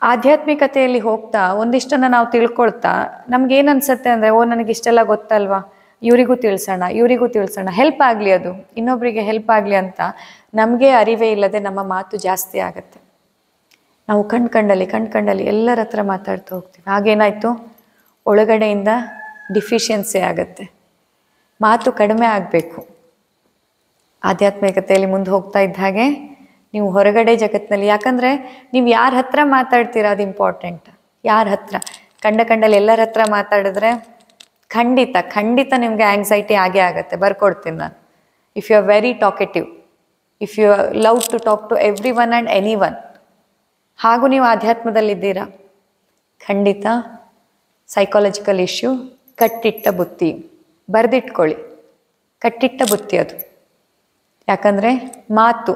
ಆಧ್ಯಾತ್ಮಿಕತೆಯಲ್ಲಿ ಹೋಗ್ತಾ ಒಂದಿಷ್ಟನ್ನು ನಾವು ತಿಳ್ಕೊಳ್ತಾ ನಮಗೇನು ಅನಿಸುತ್ತೆ ಅಂದರೆ, ಓ ನನಗೆ ಇಷ್ಟೆಲ್ಲ ಗೊತ್ತಲ್ವಾ, ಇವರಿಗೂ ತಿಳಿಸೋಣ ಇವರಿಗೂ ತಿಳಿಸೋಣ ಹೆಲ್ಪ್ ಆಗಲಿ, ಅದು ಇನ್ನೊಬ್ಬರಿಗೆ ಹೆಲ್ಪ್ ಆಗಲಿ ಅಂತ ನಮಗೆ ಅರಿವೇ ಇಲ್ಲದೆ ನಮ್ಮ ಮಾತು ಜಾಸ್ತಿ ಆಗುತ್ತೆ. ನಾವು ಕಣ್ಕಂಡಲ್ಲಿ ಕಣ್ಕಂಡಲ್ಲಿ ಎಲ್ಲರ ಹತ್ರ ಮಾತಾಡ್ತಾ ಹೋಗ್ತೀವಿ. ಹಾಗೇನಾಯಿತು, ಒಳಗಡೆಯಿಂದ ಡಿಫಿಷಿಯನ್ಸಿ ಆಗುತ್ತೆ. ಮಾತು ಕಡಿಮೆ ಆಗಬೇಕು. ಆಧ್ಯಾತ್ಮಿಕತೆಯಲ್ಲಿ ಮುಂದೆ ಹೋಗ್ತಾ ಇದ್ದ ಹಾಗೆ ನೀವು ಹೊರಗಡೆ ಜಗತ್ತಿನಲ್ಲಿ, ಯಾಕಂದರೆ ನೀವು ಯಾರ ಹತ್ರ ಮಾತಾಡ್ತೀರಾ ಅದು ಇಂಪಾರ್ಟೆಂಟ್. ಯಾರ ಹತ್ರ, ಕಂಡ ಕಂಡಲ್ಲಿ ಎಲ್ಲರ ಹತ್ರ ಮಾತಾಡಿದ್ರೆ ಖಂಡಿತ ಖಂಡಿತ ನಿಮಗೆ ಆಂಗ್ಸೈಟಿ ಆಗೇ ಆಗುತ್ತೆ. ಬರ್ಕೊಡ್ತೀನಿ ನಾನು. If you are very talkative, if you love to talk to everyone and anyone, ಹಾಗೂ ನೀವು ಆಧ್ಯಾತ್ಮದಲ್ಲಿದ್ದೀರಾ, ಖಂಡಿತ ಸೈಕಾಲಜಿಕಲ್ ಇಶ್ಯೂ ಕಟ್ಟಿಟ್ಟ ಬುತ್ತಿ. ಬರೆದಿಟ್ಕೊಳ್ಳಿ, ಕಟ್ಟಿಟ್ಟ ಬುತ್ತಿ ಅದು. ಯಾಕಂದರೆ ಮಾತು,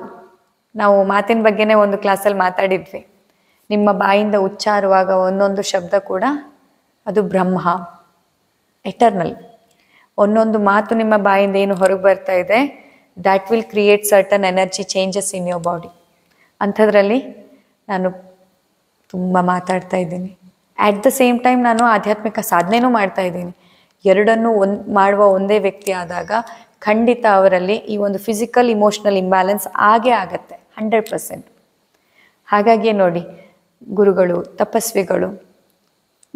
ನಾವು ಮಾತಿನ ಬಗ್ಗೆನೇ ಒಂದು ಕ್ಲಾಸಲ್ಲಿ ಮಾತಾಡಿದ್ವಿ. ನಿಮ್ಮ ಬಾಯಿಂದ ಉಚ್ಚಾರುವಾಗ ಒಂದೊಂದು ಶಬ್ದ ಕೂಡ ಅದು ಬ್ರಹ್ಮ, ಎಟರ್ನಲ್. ಒಂದೊಂದು ಮಾತು ನಿಮ್ಮ ಬಾಯಿಂದ ಏನು ಹೊರಗೆ ಬರ್ತಾ ಇದೆ, that will create certain energy changes in your body. ಅಂಥದ್ರಲ್ಲಿ ನಾನು ತುಂಬ ಮಾತಾಡ್ತಾ ಇದ್ದೀನಿ. ಆ್ಯಟ್ ದ ಸೇಮ್ ಟೈಮ್ ನಾನು ಆಧ್ಯಾತ್ಮಿಕ ಸಾಧನೆನೂ ಮಾಡ್ತಾ ಇದ್ದೀನಿ. ಎರಡನ್ನೂ ಒಂದು ಮಾಡುವ ಒಂದೇ ವ್ಯಕ್ತಿ ಆದಾಗ ಖಂಡಿತ ಅವರಲ್ಲಿ ಈ ಒಂದು ಫಿಸಿಕಲ್ ಇಮೋಷ್ನಲ್ ಇಂಬ್ಯಾಲೆನ್ಸ್ ಆಗೇ ಆಗುತ್ತೆ, ಹಂಡ್ರೆಡ್ ಪರ್ಸೆಂಟ್. ಹಾಗಾಗಿಯೇ ನೋಡಿ, ಗುರುಗಳು ತಪಸ್ವಿಗಳು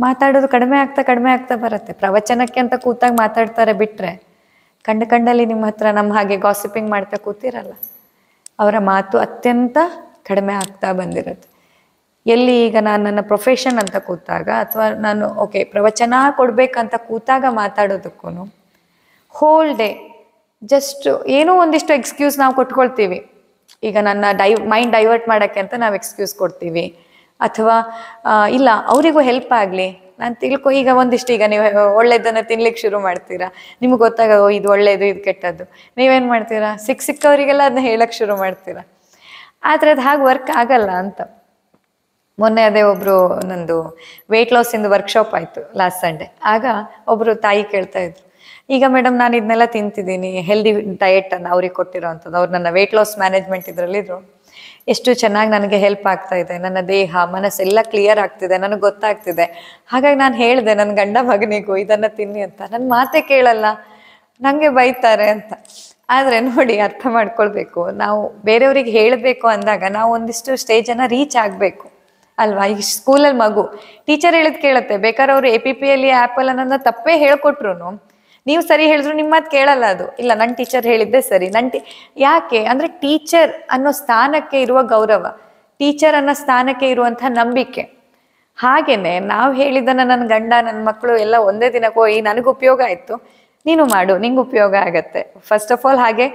ಮಾತಾಡೋದು ಕಡಿಮೆ ಆಗ್ತಾ ಕಡಿಮೆ ಆಗ್ತಾ ಬರುತ್ತೆ. ಪ್ರವಚನಕ್ಕೆ ಅಂತ ಕೂತಾಗ ಮಾತಾಡ್ತಾರೆ ಬಿಟ್ಟರೆ, ಕಂಡು ಕಂಡಲ್ಲಿ ನಿಮ್ಮ ಹತ್ರ ನಮ್ಮ ಹಾಗೆ ಗಾಸಿಪಿಂಗ್ ಮಾಡ್ತಾ ಕೂತಿರಲ್ಲ. ಅವರ ಮಾತು ಅತ್ಯಂತ ಕಡಿಮೆ ಆಗ್ತಾ ಬಂದಿರುತ್ತೆ. ಎಲ್ಲಿ ಈಗ ನಾನು ನನ್ನ ಪ್ರೊಫೆಷನ್ ಅಂತ ಕೂತಾಗ ಅಥವಾ ನಾನು ಓಕೆ ಪ್ರವಚನ ಕೊಡಬೇಕಂತ ಕೂತಾಗ ಮಾತಾಡೋದಕ್ಕೂ ಹೋಲ್ ಡೇ ಜಸ್ಟ್ ಏನೋ ಒಂದಿಷ್ಟು ಎಕ್ಸ್ಕ್ಯೂಸ್ ನಾವು ಕೊಟ್ಕೊಳ್ತೀವಿ. ಈಗ ನನ್ನ ಡೈ ಮೈಂಡ್ ಡೈವರ್ಟ್ ಮಾಡೋಕ್ಕೆ ಅಂತ ನಾವು ಎಕ್ಸ್ಕ್ಯೂಸ್ ಕೊಡ್ತೀವಿ. ಅಥವಾ ಇಲ್ಲ ಅವರಿಗೂ ಹೆಲ್ಪ್ ಆಗಲಿ, ನಾನು ತಿಳ್ಕೊ ಈಗ ಒಂದಿಷ್ಟು ಈಗ ನೀವು ಒಳ್ಳೆದನ್ನ ತಿನ್ಲಿಕ್ಕೆ ಶುರು ಮಾಡ್ತೀರಾ, ನಿಮ್ಗೆ ಗೊತ್ತಾಗೋ ಇದು ಒಳ್ಳೇದು ಇದು ಕೆಟ್ಟದ್ದು, ನೀವೇನು ಮಾಡ್ತೀರಾ ಸಿಕ್ಕ ಸಿಕ್ಕವರಿಗೆಲ್ಲ ಅದನ್ನ ಹೇಳಕ್ಕೆ ಶುರು ಮಾಡ್ತೀರಾ. ಆದರೆ ಅದು ಹಾಗೆ ವರ್ಕ್ ಆಗಲ್ಲ ಅಂತ. ಮೊನ್ನೆ ಅದೇ ಒಬ್ಬರು ನಂದು ವೆಯ್ಟ್ ಲಾಸಿಂದು ವರ್ಕ್ಶಾಪ್ ಆಯಿತು ಲಾಸ್ಟ್ ಸಂಡೇ, ಆಗ ಒಬ್ಬರು ತಾಯಿ ಕೇಳ್ತಾ ಇದ್ರು, ಈಗ ಮೇಡಮ್ ನಾನು ಇದನ್ನೆಲ್ಲ ತಿಂತಿದ್ದೀನಿ ಹೆಲ್ದಿ ಡಯೆಟನ್ನು ಅವ್ರಿಗೆ ಕೊಟ್ಟಿರೋ ಅಂಥದ್ದು, ಅವ್ರು ನನ್ನ ವೆಯ್ಟ್ ಲಾಸ್ ಮ್ಯಾನೇಜ್ಮೆಂಟ್ ಇದರಲ್ಲಿದ್ದರು, ಎಷ್ಟು ಚೆನ್ನಾಗಿ ನನಗೆ ಹೆಲ್ಪ್ ಆಗ್ತಾ ಇದೆ, ನನ್ನ ದೇಹ ಮನಸ್ಸೆಲ್ಲ ಕ್ಲಿಯರ್ ಆಗ್ತಿದೆ, ನನಗೆ ಗೊತ್ತಾಗ್ತಿದೆ. ಹಾಗಾಗಿ ನಾನು ಹೇಳಿದೆ ನನ್ನ ಗಂಡ ಮಗನಿಗೂ ಇದನ್ನು ತಿನ್ನಿ ಅಂತ, ನನ್ನ ಮಾತೇ ಕೇಳಲ್ಲ ನನಗೆ ಬೈತಾರೆ ಅಂತ. ಆದರೆ ನೋಡಿ ಅರ್ಥ ಮಾಡ್ಕೊಳ್ಬೇಕು, ನಾವು ಬೇರೆಯವ್ರಿಗೆ ಹೇಳಬೇಕು ಅಂದಾಗ ನಾವು ಒಂದಿಷ್ಟು ಸ್ಟೇಜನ್ನು ರೀಚ್ ಆಗಬೇಕು ಅಲ್ವಾ. ಈ ಸ್ಕೂಲಲ್ಲಿ ಮಗು ಟೀಚರ್ ಹೇಳಿದ್ ಕೇಳುತ್ತೆ, ಬೇಕಾದ್ರೆ ಅವರು ಎ ಪಿ ಪಿ ಎಲ್ಲಿ ಆ್ಯಪಲ್ ಅನ್ನೋದನ್ನ ತಪ್ಪೇ ಹೇಳ್ಕೊಟ್ರು ನೀವು ಸರಿ ಹೇಳಿದ್ರು ನಿಮ್ಮ ಮಾತು ಕೇಳಲ್ಲ ಅದು, ಇಲ್ಲ ನನ್ನ ಟೀಚರ್ ಹೇಳಿದ್ದೆ ಸರಿ ನನ್ನ ಟಿ ಯಾಕೆ ಅಂದರೆ ಟೀಚರ್ ಅನ್ನೋ ಸ್ಥಾನಕ್ಕೆ ಇರುವ ಗೌರವ, ಟೀಚರ್ ಅನ್ನೋ ಸ್ಥಾನಕ್ಕೆ ಇರುವಂಥ ನಂಬಿಕೆ. ಹಾಗೆಯೇ ನಾವು ಹೇಳಿದ್ದನ್ನ ನನ್ನ ಗಂಡ ನನ್ನ ಮಕ್ಕಳು ಎಲ್ಲ ಒಂದೇ ದಿನಕ್ಕೆ ಹೋಗಿ ನನಗೆ ಉಪಯೋಗ ಆಯಿತು ನೀನು ಮಾಡು ನಿಂಗೆ ಉಪಯೋಗ ಆಗತ್ತೆ. ಫಸ್ಟ್ ಆಫ್ ಆಲ್ ಹಾಗೆ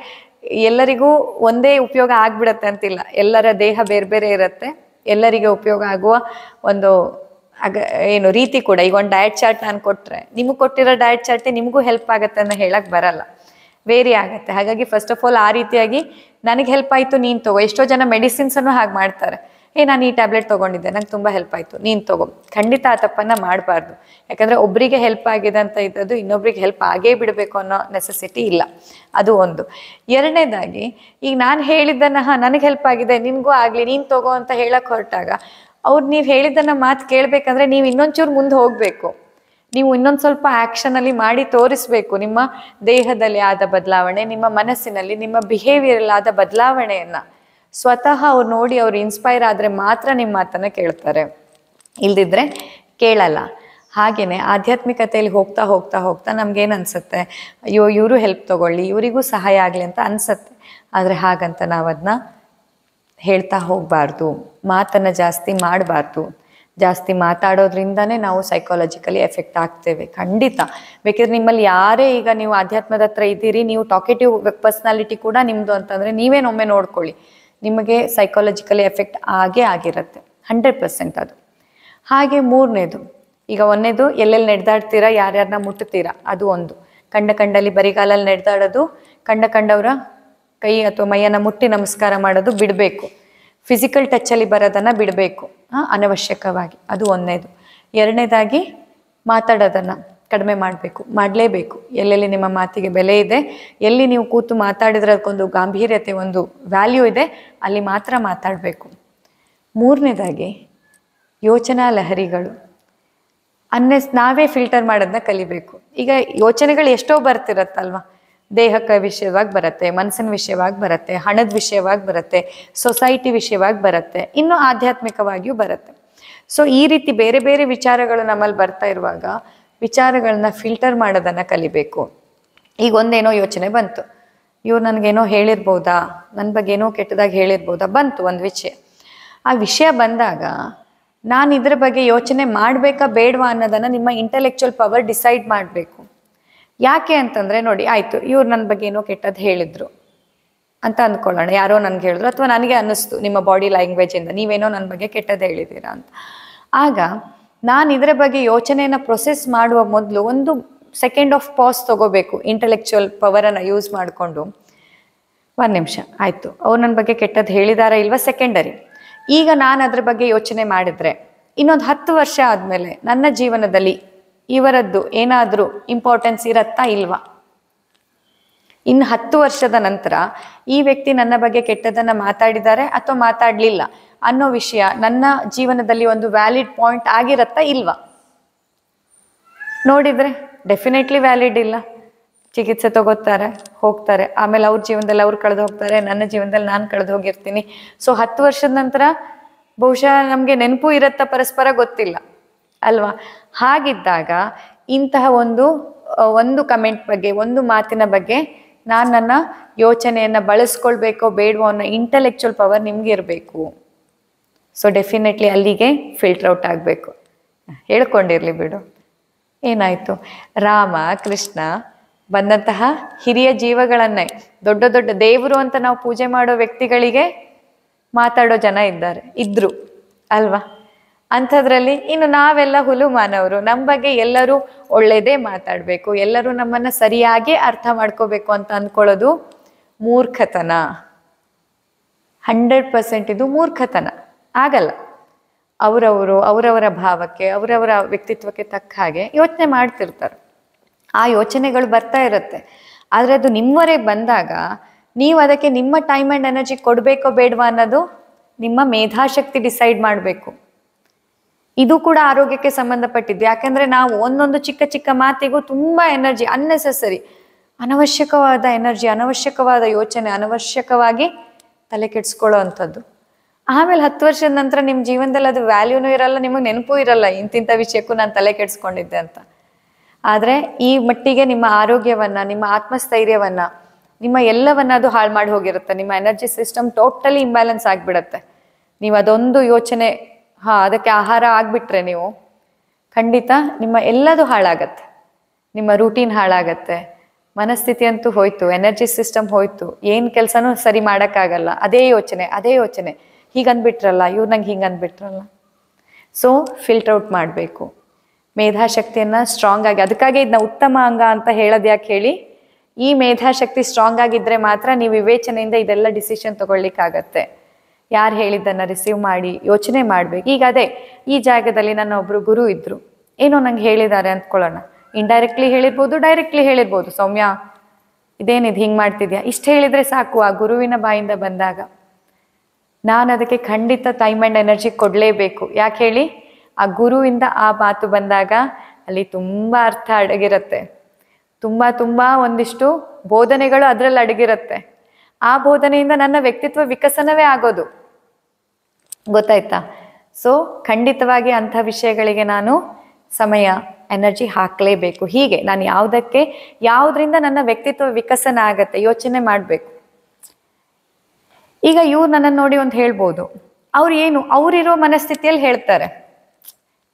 ಎಲ್ಲರಿಗೂ ಒಂದೇ ಉಪಯೋಗ ಆಗ್ಬಿಡತ್ತೆ ಅಂತಿಲ್ಲ, ಎಲ್ಲರ ದೇಹ ಬೇರೆ ಬೇರೆ ಇರುತ್ತೆ, ಎಲ್ಲರಿಗೆ ಉಪಯೋಗ ಆಗುವ ಒಂದು ಆಗ ಏನು ರೀತಿ ಕೂಡ. ಈಗ ಒಂದು ಡಯಟ್ ಚಾರ್ಟ್ ನಾನು ಕೊಟ್ಟರೆ ನಿಮಗೆ ಕೊಟ್ಟಿರೋ ಡಯಟ್ ಚಾರ್ಟೇ ನಿಮಗೂ ಹೆಲ್ಪ್ ಆಗುತ್ತೆ ಅನ್ನೋ ಹೇಳಕ್ಕೆ ಬರಲ್ಲ, ವೇರಿ ಆಗುತ್ತೆ. ಹಾಗಾಗಿ ಫಸ್ಟ್ ಆಫ್ ಆಲ್ ಆ ರೀತಿಯಾಗಿ ನನಗೆ ಹೆಲ್ಪ್ ಆಯಿತು ನೀನು ತಗೋ. ಎಷ್ಟೋ ಜನ ಮೆಡಿಸಿನ್ಸನ್ನು ಹಾಗೆ ಮಾಡ್ತಾರೆ, ಏ ನಾನು ಈ ಟ್ಯಾಬ್ಲೆಟ್ ತೊಗೊಂಡಿದ್ದೆ ನಂಗೆ ತುಂಬ ಹೆಲ್ಪ್ ಆಯಿತು ನೀನು ತಗೋ. ಖಂಡಿತ ಆ ತಪ್ಪನ್ನು ಮಾಡಬಾರ್ದು, ಯಾಕಂದರೆ ಒಬ್ಬರಿಗೆ ಹೆಲ್ಪ್ ಆಗಿದೆ ಅಂತ ಇದ್ದದ್ದು ಇನ್ನೊಬ್ರಿಗೆ ಹೆಲ್ಪ್ ಆಗೇ ಬಿಡಬೇಕು ಅನ್ನೋ ನೆಸೆಸಿಟಿ ಇಲ್ಲ. ಅದು ಒಂದು. ಎರಡನೇದಾಗಿ ಈಗ ನಾನು ಹೇಳಿದ್ದನ್ನು ಹಾಂ ನನಗೆ ಹೆಲ್ಪ್ ಆಗಿದೆ ನಿನಗೂ ಆಗಲಿ ನೀನು ತಗೋ ಅಂತ ಹೇಳಕ್ಕೆ ಹೊರಟಾಗ ಅವ್ರು ನೀವು ಹೇಳಿದ್ದನ್ನು ಮಾತು ಕೇಳಬೇಕಂದ್ರೆ ನೀವು ಇನ್ನೊಂಚೂರು ಮುಂದೆ ಹೋಗಬೇಕು, ನೀವು ಇನ್ನೊಂದು ಸ್ವಲ್ಪ ಆ್ಯಕ್ಷನಲ್ಲಿ ಮಾಡಿ ತೋರಿಸ್ಬೇಕು. ನಿಮ್ಮ ದೇಹದಲ್ಲಿ ಆದ ಬದಲಾವಣೆ, ನಿಮ್ಮ ಮನಸ್ಸಿನಲ್ಲಿ, ನಿಮ್ಮ ಬಿಹೇವಿಯರಲ್ಲಿ ಆದ ಬದಲಾವಣೆಯನ್ನು ಸ್ವತಃ ಅವ್ರು ನೋಡಿ ಅವ್ರು ಇನ್ಸ್ಪೈರ್ ಆದರೆ ಮಾತ್ರ ನಿಮ್ಮ ಮಾತನ್ನು ಕೇಳ್ತಾರೆ, ಇಲ್ಲದಿದ್ದರೆ ಕೇಳಲ್ಲ. ಹಾಗೆಯೇ ಆಧ್ಯಾತ್ಮಿಕತೆಯಲ್ಲಿ ಹೋಗ್ತಾ ಹೋಗ್ತಾ ಹೋಗ್ತಾ ನಮಗೇನು ಅನಿಸುತ್ತೆ, ಅಯ್ಯೋ ಇವರು ಹೆಲ್ಪ್ ತೊಗೊಳ್ಳಿ ಇವರಿಗೂ ಸಹಾಯ ಆಗಲಿ ಅಂತ ಅನಿಸುತ್ತೆ. ಆದರೆ ಹಾಗಂತ ನಾವು ಅದನ್ನ ಹೇಳ್ತಾ ಹೋಗಬಾರ್ದು, ಮಾತನ್ನು ಜಾಸ್ತಿ ಮಾಡಬಾರ್ದು. ಜಾಸ್ತಿ ಮಾತಾಡೋದ್ರಿಂದನೇ ನಾವು ಸೈಕಾಲಜಿಕಲಿ ಎಫೆಕ್ಟ್ ಆಗ್ತೇವೆ ಖಂಡಿತ. ಬೇಕಿದ್ರೆ ನಿಮ್ಮಲ್ಲಿ ಯಾರೇ ಈಗ ನೀವು ಆಧ್ಯಾತ್ಮದ ಹತ್ರ ಇದ್ದೀರಿ, ನೀವು ಟಾಕೆಟಿವ್ ಪರ್ಸ್ನಾಲಿಟಿ ಕೂಡ ನಿಮ್ಮದು ಅಂತಂದರೆ ನೀವೇನೊಮ್ಮೆ ನೋಡ್ಕೊಳ್ಳಿ, ನಿಮಗೆ ಸೈಕಾಲಜಿಕಲಿ ಎಫೆಕ್ಟ್ ಆಗೇ ಆಗಿರುತ್ತೆ ಹಂಡ್ರೆಡ್ ಪರ್ಸೆಂಟ್ ಅದು. ಹಾಗೆ ಮೂರನೇದು, ಈಗ ಒಂದನೇದು ಎಲ್ಲೆಲ್ಲಿ ನಡೆದಾಡ್ತೀರಾ, ಯಾರ್ಯಾರನ್ನ ಮುಟ್ಟುತ್ತೀರಾ ಅದು ಒಂದು. ಕಂಡ ಕಂಡಲ್ಲಿ ಬರಿಗಾಲಲ್ಲಿ ನಡೆದಾಡೋದು, ಕಂಡ ಕಂಡವರ ಕೈ ಅಥವಾ ಮೈಯನ್ನು ಮುಟ್ಟಿ ನಮಸ್ಕಾರ ಮಾಡೋದು ಬಿಡಬೇಕು. ಫಿಸಿಕಲ್ ಟಚ್ಚಲ್ಲಿ ಬರೋದನ್ನು ಬಿಡಬೇಕು ಅನವಶ್ಯಕವಾಗಿ, ಅದು ಒಂದನೇದು. ಎರಡನೇದಾಗಿ ಮಾತಾಡೋದನ್ನು ಕಡಿಮೆ ಮಾಡಬೇಕು, ಮಾಡಲೇಬೇಕು. ಎಲ್ಲೆಲ್ಲಿ ನಿಮ್ಮ ಮಾತಿಗೆ ಬೆಲೆ ಇದೆ, ಎಲ್ಲಿ ನೀವು ಕೂತು ಮಾತಾಡಿದ್ರೆ ಅದಕ್ಕೊಂದು ಗಾಂಭೀರ್ಯತೆ ಒಂದು ವ್ಯಾಲ್ಯೂ ಇದೆ ಅಲ್ಲಿ ಮಾತ್ರ ಮಾತಾಡಬೇಕು. ಮೂರನೇದಾಗಿ ಯೋಚನಾ ಲಹರಿಗಳು ಅನ್ನೆಸ್ ನಾವೇ ಫಿಲ್ಟರ್ ಮಾಡೋದನ್ನ ಕಲಿಬೇಕು. ಈಗ ಯೋಚನೆಗಳು ಎಷ್ಟೋ ಬರ್ತಿರತ್ತಲ್ವ, ದೇಹಕ್ಕೆ ವಿಷಯವಾಗಿ ಬರುತ್ತೆ, ಮನಸ್ಸಿನ ವಿಷಯವಾಗಿ ಬರುತ್ತೆ, ಹಣದ ವಿಷಯವಾಗಿ ಬರುತ್ತೆ, ಸೊಸೈಟಿ ವಿಷಯವಾಗಿ ಬರುತ್ತೆ, ಇನ್ನೂ ಆಧ್ಯಾತ್ಮಿಕವಾಗಿಯೂ ಬರುತ್ತೆ. ಸೊ ಈ ರೀತಿ ಬೇರೆ ಬೇರೆ ವಿಚಾರಗಳು ನಮ್ಮಲ್ಲಿ ಬರ್ತಾ ಇರುವಾಗ ವಿಚಾರಗಳನ್ನ ಫಿಲ್ಟರ್ ಮಾಡೋದನ್ನು ಕಲಿಬೇಕು. ಈಗ ಒಂದೇನೋ ಯೋಚನೆ ಬಂತು, ಇವ್ರು ನನಗೇನೋ ಹೇಳಿರ್ಬೋದಾ, ನನ್ನ ಬಗ್ಗೆ ಏನೋ ಕೆಟ್ಟದಾಗಿ ಹೇಳಿರ್ಬೋದಾ, ಬಂತು ಒಂದು ವಿಷಯ. ಆ ವಿಷಯ ಬಂದಾಗ ನಾನು ಇದ್ರ ಬಗ್ಗೆ ಯೋಚನೆ ಮಾಡಬೇಕಾ ಬೇಡವಾ ಅನ್ನೋದನ್ನು ನಿಮ್ಮ ಇಂಟೆಲೆಕ್ಚುಯಲ್ ಪವರ್ ಡಿಸೈಡ್ ಮಾಡಬೇಕು. ಯಾಕೆ ಅಂತಂದರೆ ನೋಡಿ, ಆಯಿತು ಇವ್ರು ನನ್ನ ಬಗ್ಗೆ ಏನೋ ಕೆಟ್ಟದ್ದು ಹೇಳಿದರು ಅಂತ ಅಂದ್ಕೊಳ್ಳೋಣ, ಯಾರೋ ನನಗೆ ಹೇಳಿದ್ರು ಅಥವಾ ನನಗೆ ಅನ್ನಿಸ್ತು ನಿಮ್ಮ ಬಾಡಿ ಲ್ಯಾಂಗ್ವೇಜಿಂದ ನೀವೇನೋ ನನ್ನ ಬಗ್ಗೆ ಕೆಟ್ಟದ್ದು ಹೇಳಿದ್ದೀರಾ ಅಂತ. ಆಗ ನಾನು ಇದರ ಬಗ್ಗೆ ಯೋಚನೆಯನ್ನು ಪ್ರೊಸೆಸ್ ಮಾಡುವ ಮೊದಲು ಒಂದು ಸೆಕೆಂಡ್ ಆಫ್ ಪಾಸ್ ತೊಗೋಬೇಕು, ಇಂಟೆಲೆಕ್ಚುಯಲ್ ಪವರನ್ನು ಯೂಸ್ ಮಾಡಿಕೊಂಡು. ಒಂದು ನಿಮಿಷ, ಆಯಿತು ಅವ್ರು ನನ್ನ ಬಗ್ಗೆ ಕೆಟ್ಟದ್ದು ಹೇಳಿದಾರ ಇಲ್ವಾ ಸೆಕೆಂಡರಿ, ಈಗ ನಾನು ಅದ್ರ ಬಗ್ಗೆ ಯೋಚನೆ ಮಾಡಿದರೆ ಇನ್ನೊಂದು ಹತ್ತು ವರ್ಷ ಆದಮೇಲೆ ನನ್ನ ಜೀವನದಲ್ಲಿ ಇವರದ್ದು ಏನಾದರೂ ಇಂಪಾರ್ಟೆನ್ಸ್ ಇರತ್ತಾ ಇಲ್ವಾ, ಇನ್ನು ಹತ್ತು ವರ್ಷದ ನಂತರ ಈ ವ್ಯಕ್ತಿ ನನ್ನ ಬಗ್ಗೆ ಕೆಟ್ಟದನ್ನು ಮಾತಾಡಿದ್ದಾರೆ ಅಥವಾ ಮಾತಾಡಲಿಲ್ಲ ಅನ್ನೋ ವಿಷಯ ನನ್ನ ಜೀವನದಲ್ಲಿ ಒಂದು ವ್ಯಾಲಿಡ್ ಪಾಯಿಂಟ್ ಆಗಿರತ್ತಾ ಇಲ್ವಾ. ನೋಡಿದರೆ ಡೆಫಿನೆಟ್ಲಿ ವ್ಯಾಲಿಡ್ ಇಲ್ಲ, ಚಿಕಿತ್ಸೆ ತಗೋತಾರೆ ಹೋಗ್ತಾರೆ, ಆಮೇಲೆ ಅವ್ರ ಜೀವನದಲ್ಲಿ ಅವ್ರು ಕಳೆದು ಹೋಗ್ತಾರೆ, ನನ್ನ ಜೀವನದಲ್ಲಿ ನಾನು ಕಳೆದು ಹೋಗಿರ್ತೀನಿ. ಸೊ ಹತ್ತು ವರ್ಷದ ನಂತರ ಬಹುಶಃ ನಮಗೆ ನೆನಪು ಇರತ್ತಾ ಪರಸ್ಪರ ಗೊತ್ತಿಲ್ಲ ಅಲ್ವಾ. ಹಾಗಿದ್ದಾಗ ಇಂತಹ ಒಂದು ಒಂದು ಕಮೆಂಟ್ ಬಗ್ಗೆ ಒಂದು ಮಾತಿನ ಬಗ್ಗೆ ನಾನು ನನ್ನ ಯೋಚನೆಯನ್ನು ಬಳಸ್ಕೊಳ್ಬೇಕೋ ಬೇಡವೋ ಅನ್ನೋ ಇಂಟೆಲೆಕ್ಚುಯಲ್ ಪವರ್ ನಿಮ್ಗೆ ಇರಬೇಕು. ಸೊ ಡೆಫಿನೆಟ್ಲಿ ಅಲ್ಲಿಗೆ ಫಿಲ್ಟರ್ ಔಟ್ ಆಗಬೇಕು. ಹೇಳ್ಕೊಂಡಿರಲಿ ಬಿಡು, ಏನಾಯಿತು ರಾಮ ಕೃಷ್ಣ ಬಂದಂತಹ ಹಿರಿಯ ಜೀವಗಳನ್ನೇ ದೊಡ್ಡ ದೊಡ್ಡ ದೇವರು ಅಂತ ನಾವು ಪೂಜೆ ಮಾಡೋ ವ್ಯಕ್ತಿಗಳಿಗೆ ಮಾತಾಡೋ ಜನ ಇದ್ದಾರೆ ಇದ್ದರು ಅಲ್ವಾ. ಅಂಥದ್ರಲ್ಲಿ ಇನ್ನು ನಾವೆಲ್ಲ ಹುಲು ಮಾನವರು, ನಮ್ಮ ಬಗ್ಗೆ ಎಲ್ಲರೂ ಒಳ್ಳೆಯದೇ ಮಾತಾಡಬೇಕು, ಎಲ್ಲರೂ ನಮ್ಮನ್ನು ಸರಿಯಾಗಿ ಅರ್ಥ ಮಾಡ್ಕೋಬೇಕು ಅಂತ ಅಂದ್ಕೊಳ್ಳೋದು ಮೂರ್ಖತನ. ಹಂಡ್ರೆಡ್ ಪರ್ಸೆಂಟ್ ಇದು ಮೂರ್ಖತನ, ಆಗಲ್ಲ. ಅವರವರು ಅವರವರ ಭಾವಕ್ಕೆ ಅವರವರ ವ್ಯಕ್ತಿತ್ವಕ್ಕೆ ತಕ್ಕ ಹಾಗೆ ಯೋಚನೆ ಮಾಡ್ತಿರ್ತಾರೆ, ಆ ಯೋಚನೆಗಳು ಬರ್ತಾ ಇರುತ್ತೆ. ಆದರೆ ಅದು ನಿಮ್ಮವರೆಗೆ ಬಂದಾಗ ನೀವು ಅದಕ್ಕೆ ನಿಮ್ಮ ಟೈಮ್ ಆ್ಯಂಡ್ ಎನರ್ಜಿ ಕೊಡಬೇಕೋ ಬೇಡವಾ ಅನ್ನೋದು ನಿಮ್ಮ ಮೇಧಾಶಕ್ತಿ ಡಿಸೈಡ್ ಮಾಡಬೇಕು. ಇದು ಕೂಡ ಆರೋಗ್ಯಕ್ಕೆ ಸಂಬಂಧಪಟ್ಟಿದ್ದು. ಯಾಕಂದರೆ ನಾವು ಒಂದೊಂದು ಚಿಕ್ಕ ಚಿಕ್ಕ ಮಾತಿಗೂ ತುಂಬ ಎನರ್ಜಿ, ಅನ್ನೆಸೆಸರಿ ಅನವಶ್ಯಕವಾದ ಎನರ್ಜಿ, ಅನವಶ್ಯಕವಾದ ಯೋಚನೆ, ಅನವಶ್ಯಕವಾಗಿ ತಲೆ ಕೆಡಿಸ್ಕೊಳ್ಳೋ ಅಂಥದ್ದು. ಆಮೇಲೆ ಹತ್ತು ವರ್ಷದ ನಂತರ ನಿಮ್ಮ ಜೀವನದಲ್ಲಿ ಅದು ವ್ಯಾಲ್ಯೂನೂ ಇರಲ್ಲ, ನಿಮಗೆ ನೆನಪೂ ಇರಲ್ಲ ಇಂತಿಂಥ ವಿಷಯಕ್ಕೂ ನಾನು ತಲೆ ಕೆಡಿಸ್ಕೊಂಡಿದ್ದೆ ಅಂತ. ಆದರೆ ಈ ಮಟ್ಟಿಗೆ ನಿಮ್ಮ ಆರೋಗ್ಯವನ್ನು, ನಿಮ್ಮ ಆತ್ಮಸ್ಥೈರ್ಯವನ್ನು, ನಿಮ್ಮ ಎಲ್ಲವನ್ನು ಅದು ಹಾಳು ಮಾಡಿ ಹೋಗಿರುತ್ತೆ. ನಿಮ್ಮ ಎನರ್ಜಿ ಸಿಸ್ಟಮ್ ಟೋಟಲಿ ಇಂಬ್ಯಾಲೆನ್ಸ್ ಆಗಿಬಿಡತ್ತೆ. ನೀವು ಅದೊಂದು ಯೋಚನೆ, ಹಾಂ ಅದಕ್ಕೆ ಆಹಾರ ಆಗಿಬಿಟ್ರೆ ನೀವು ಖಂಡಿತ ನಿಮ್ಮ ಎಲ್ಲದೂ ಹಾಳಾಗತ್ತೆ. ನಿಮ್ಮ ರೂಟೀನ್ ಹಾಳಾಗತ್ತೆ, ಮನಸ್ಥಿತಿ ಅಂತೂ ಹೋಯ್ತು, ಎನರ್ಜಿ ಸಿಸ್ಟಮ್ ಹೋಯ್ತು, ಏನು ಕೆಲಸನೂ ಸರಿ ಮಾಡೋಕ್ಕಾಗಲ್ಲ. ಅದೇ ಯೋಚನೆ ಅದೇ ಯೋಚನೆ, ಹೀಗೆ ಅಂದ್ಬಿಟ್ರಲ್ಲ ಇವ್ರು, ನಂಗೆ ಹಿಂಗೆ ಅಂದ್ಬಿಟ್ರಲ್ಲ. ಸೊ ಫಿಲ್ಟ್ರೌಟ್ ಮಾಡಬೇಕು ಮೇಧಾಶಕ್ತಿಯನ್ನು ಸ್ಟ್ರಾಂಗ್ ಆಗಿ. ಅದಕ್ಕಾಗಿ ಇದನ್ನ ಉತ್ತಮ ಅಂಗ ಅಂತ ಹೇಳೋದು ಯಾಕೆ ಹೇಳಿ? ಈ ಮೇಧಾಶಕ್ತಿ ಸ್ಟ್ರಾಂಗ್ ಆಗಿದ್ದರೆ ಮಾತ್ರ ನೀವು ವಿವೇಚನೆಯಿಂದ ಇದೆಲ್ಲ ಡಿಸಿಷನ್ ತೊಗೊಳ್ಲಿಕ್ಕಾಗತ್ತೆ. ಯಾರು ಹೇಳಿದ್ದನ್ನು ರಿಸೀವ್ ಮಾಡಿ ಯೋಚನೆ ಮಾಡಬೇಕು. ಈಗ ಅದೇ ಈ ಜಾಗದಲ್ಲಿ ನನ್ನ ಒಬ್ಬರು ಗುರು ಇದ್ದರು, ಏನೋ ನಂಗೆ ಹೇಳಿದ್ದಾರೆ ಅಂದ್ಕೊಳ್ಳೋಣ, ಇಂಡೈರೆಕ್ಟ್ಲಿ ಹೇಳಿರ್ಬೋದು, ಡೈರೆಕ್ಟ್ಲಿ ಹೇಳಿರ್ಬೋದು. ಸೌಮ್ಯ ಇದೇನಿದು ಹಿಂಗೆ ಮಾಡ್ತಿದ್ಯಾ, ಇಷ್ಟು ಹೇಳಿದರೆ ಸಾಕು ಆ ಗುರುವಿನ ಬಾಯಿಂದ ಬಂದಾಗ. ನಾನು ಅದಕ್ಕೆ ಖಂಡಿತ ಟೈಮ್ ಆ್ಯಂಡ್ ಎನರ್ಜಿ ಕೊಡಲೇಬೇಕು. ಯಾಕೆ ಹೇಳಿ? ಆ ಗುರುವಿಂದ ಆ ಮಾತು ಬಂದಾಗ ಅಲ್ಲಿ ತುಂಬ ಅರ್ಥ ಅಡಗಿರುತ್ತೆ, ತುಂಬ ತುಂಬ ಒಂದಿಷ್ಟು ಬೋಧನೆಗಳು ಅದರಲ್ಲಿ ಅಡಗಿರುತ್ತೆ. ಆ ಬೋಧನೆಯಿಂದ ನನ್ನ ವ್ಯಕ್ತಿತ್ವ ವಿಕಸನವೇ ಆಗೋದು, ಗೊತ್ತಾಯ್ತಾ? ಸೊ ಖಂಡಿತವಾಗಿ ಅಂಥ ವಿಷಯಗಳಿಗೆ ನಾನು ಸಮಯ ಎನರ್ಜಿ ಹಾಕಲೇಬೇಕು. ಹೀಗೆ ನಾನು ಯಾವುದಕ್ಕೆ ಯಾವುದರಿಂದ ನನ್ನ ವ್ಯಕ್ತಿತ್ವ ವಿಕಸನ ಆಗತ್ತೆ ಯೋಚನೆ ಮಾಡಬೇಕು. ಈಗ ಇವ್ರು ನನ್ನನ್ನು ನೋಡಿ ಒಂದು ಹೇಳ್ಬೋದು, ಅವ್ರು ಏನು ಅವರಿರೋ ಮನಸ್ಥಿತಿಯಲ್ಲಿ ಹೇಳ್ತಾರೆ,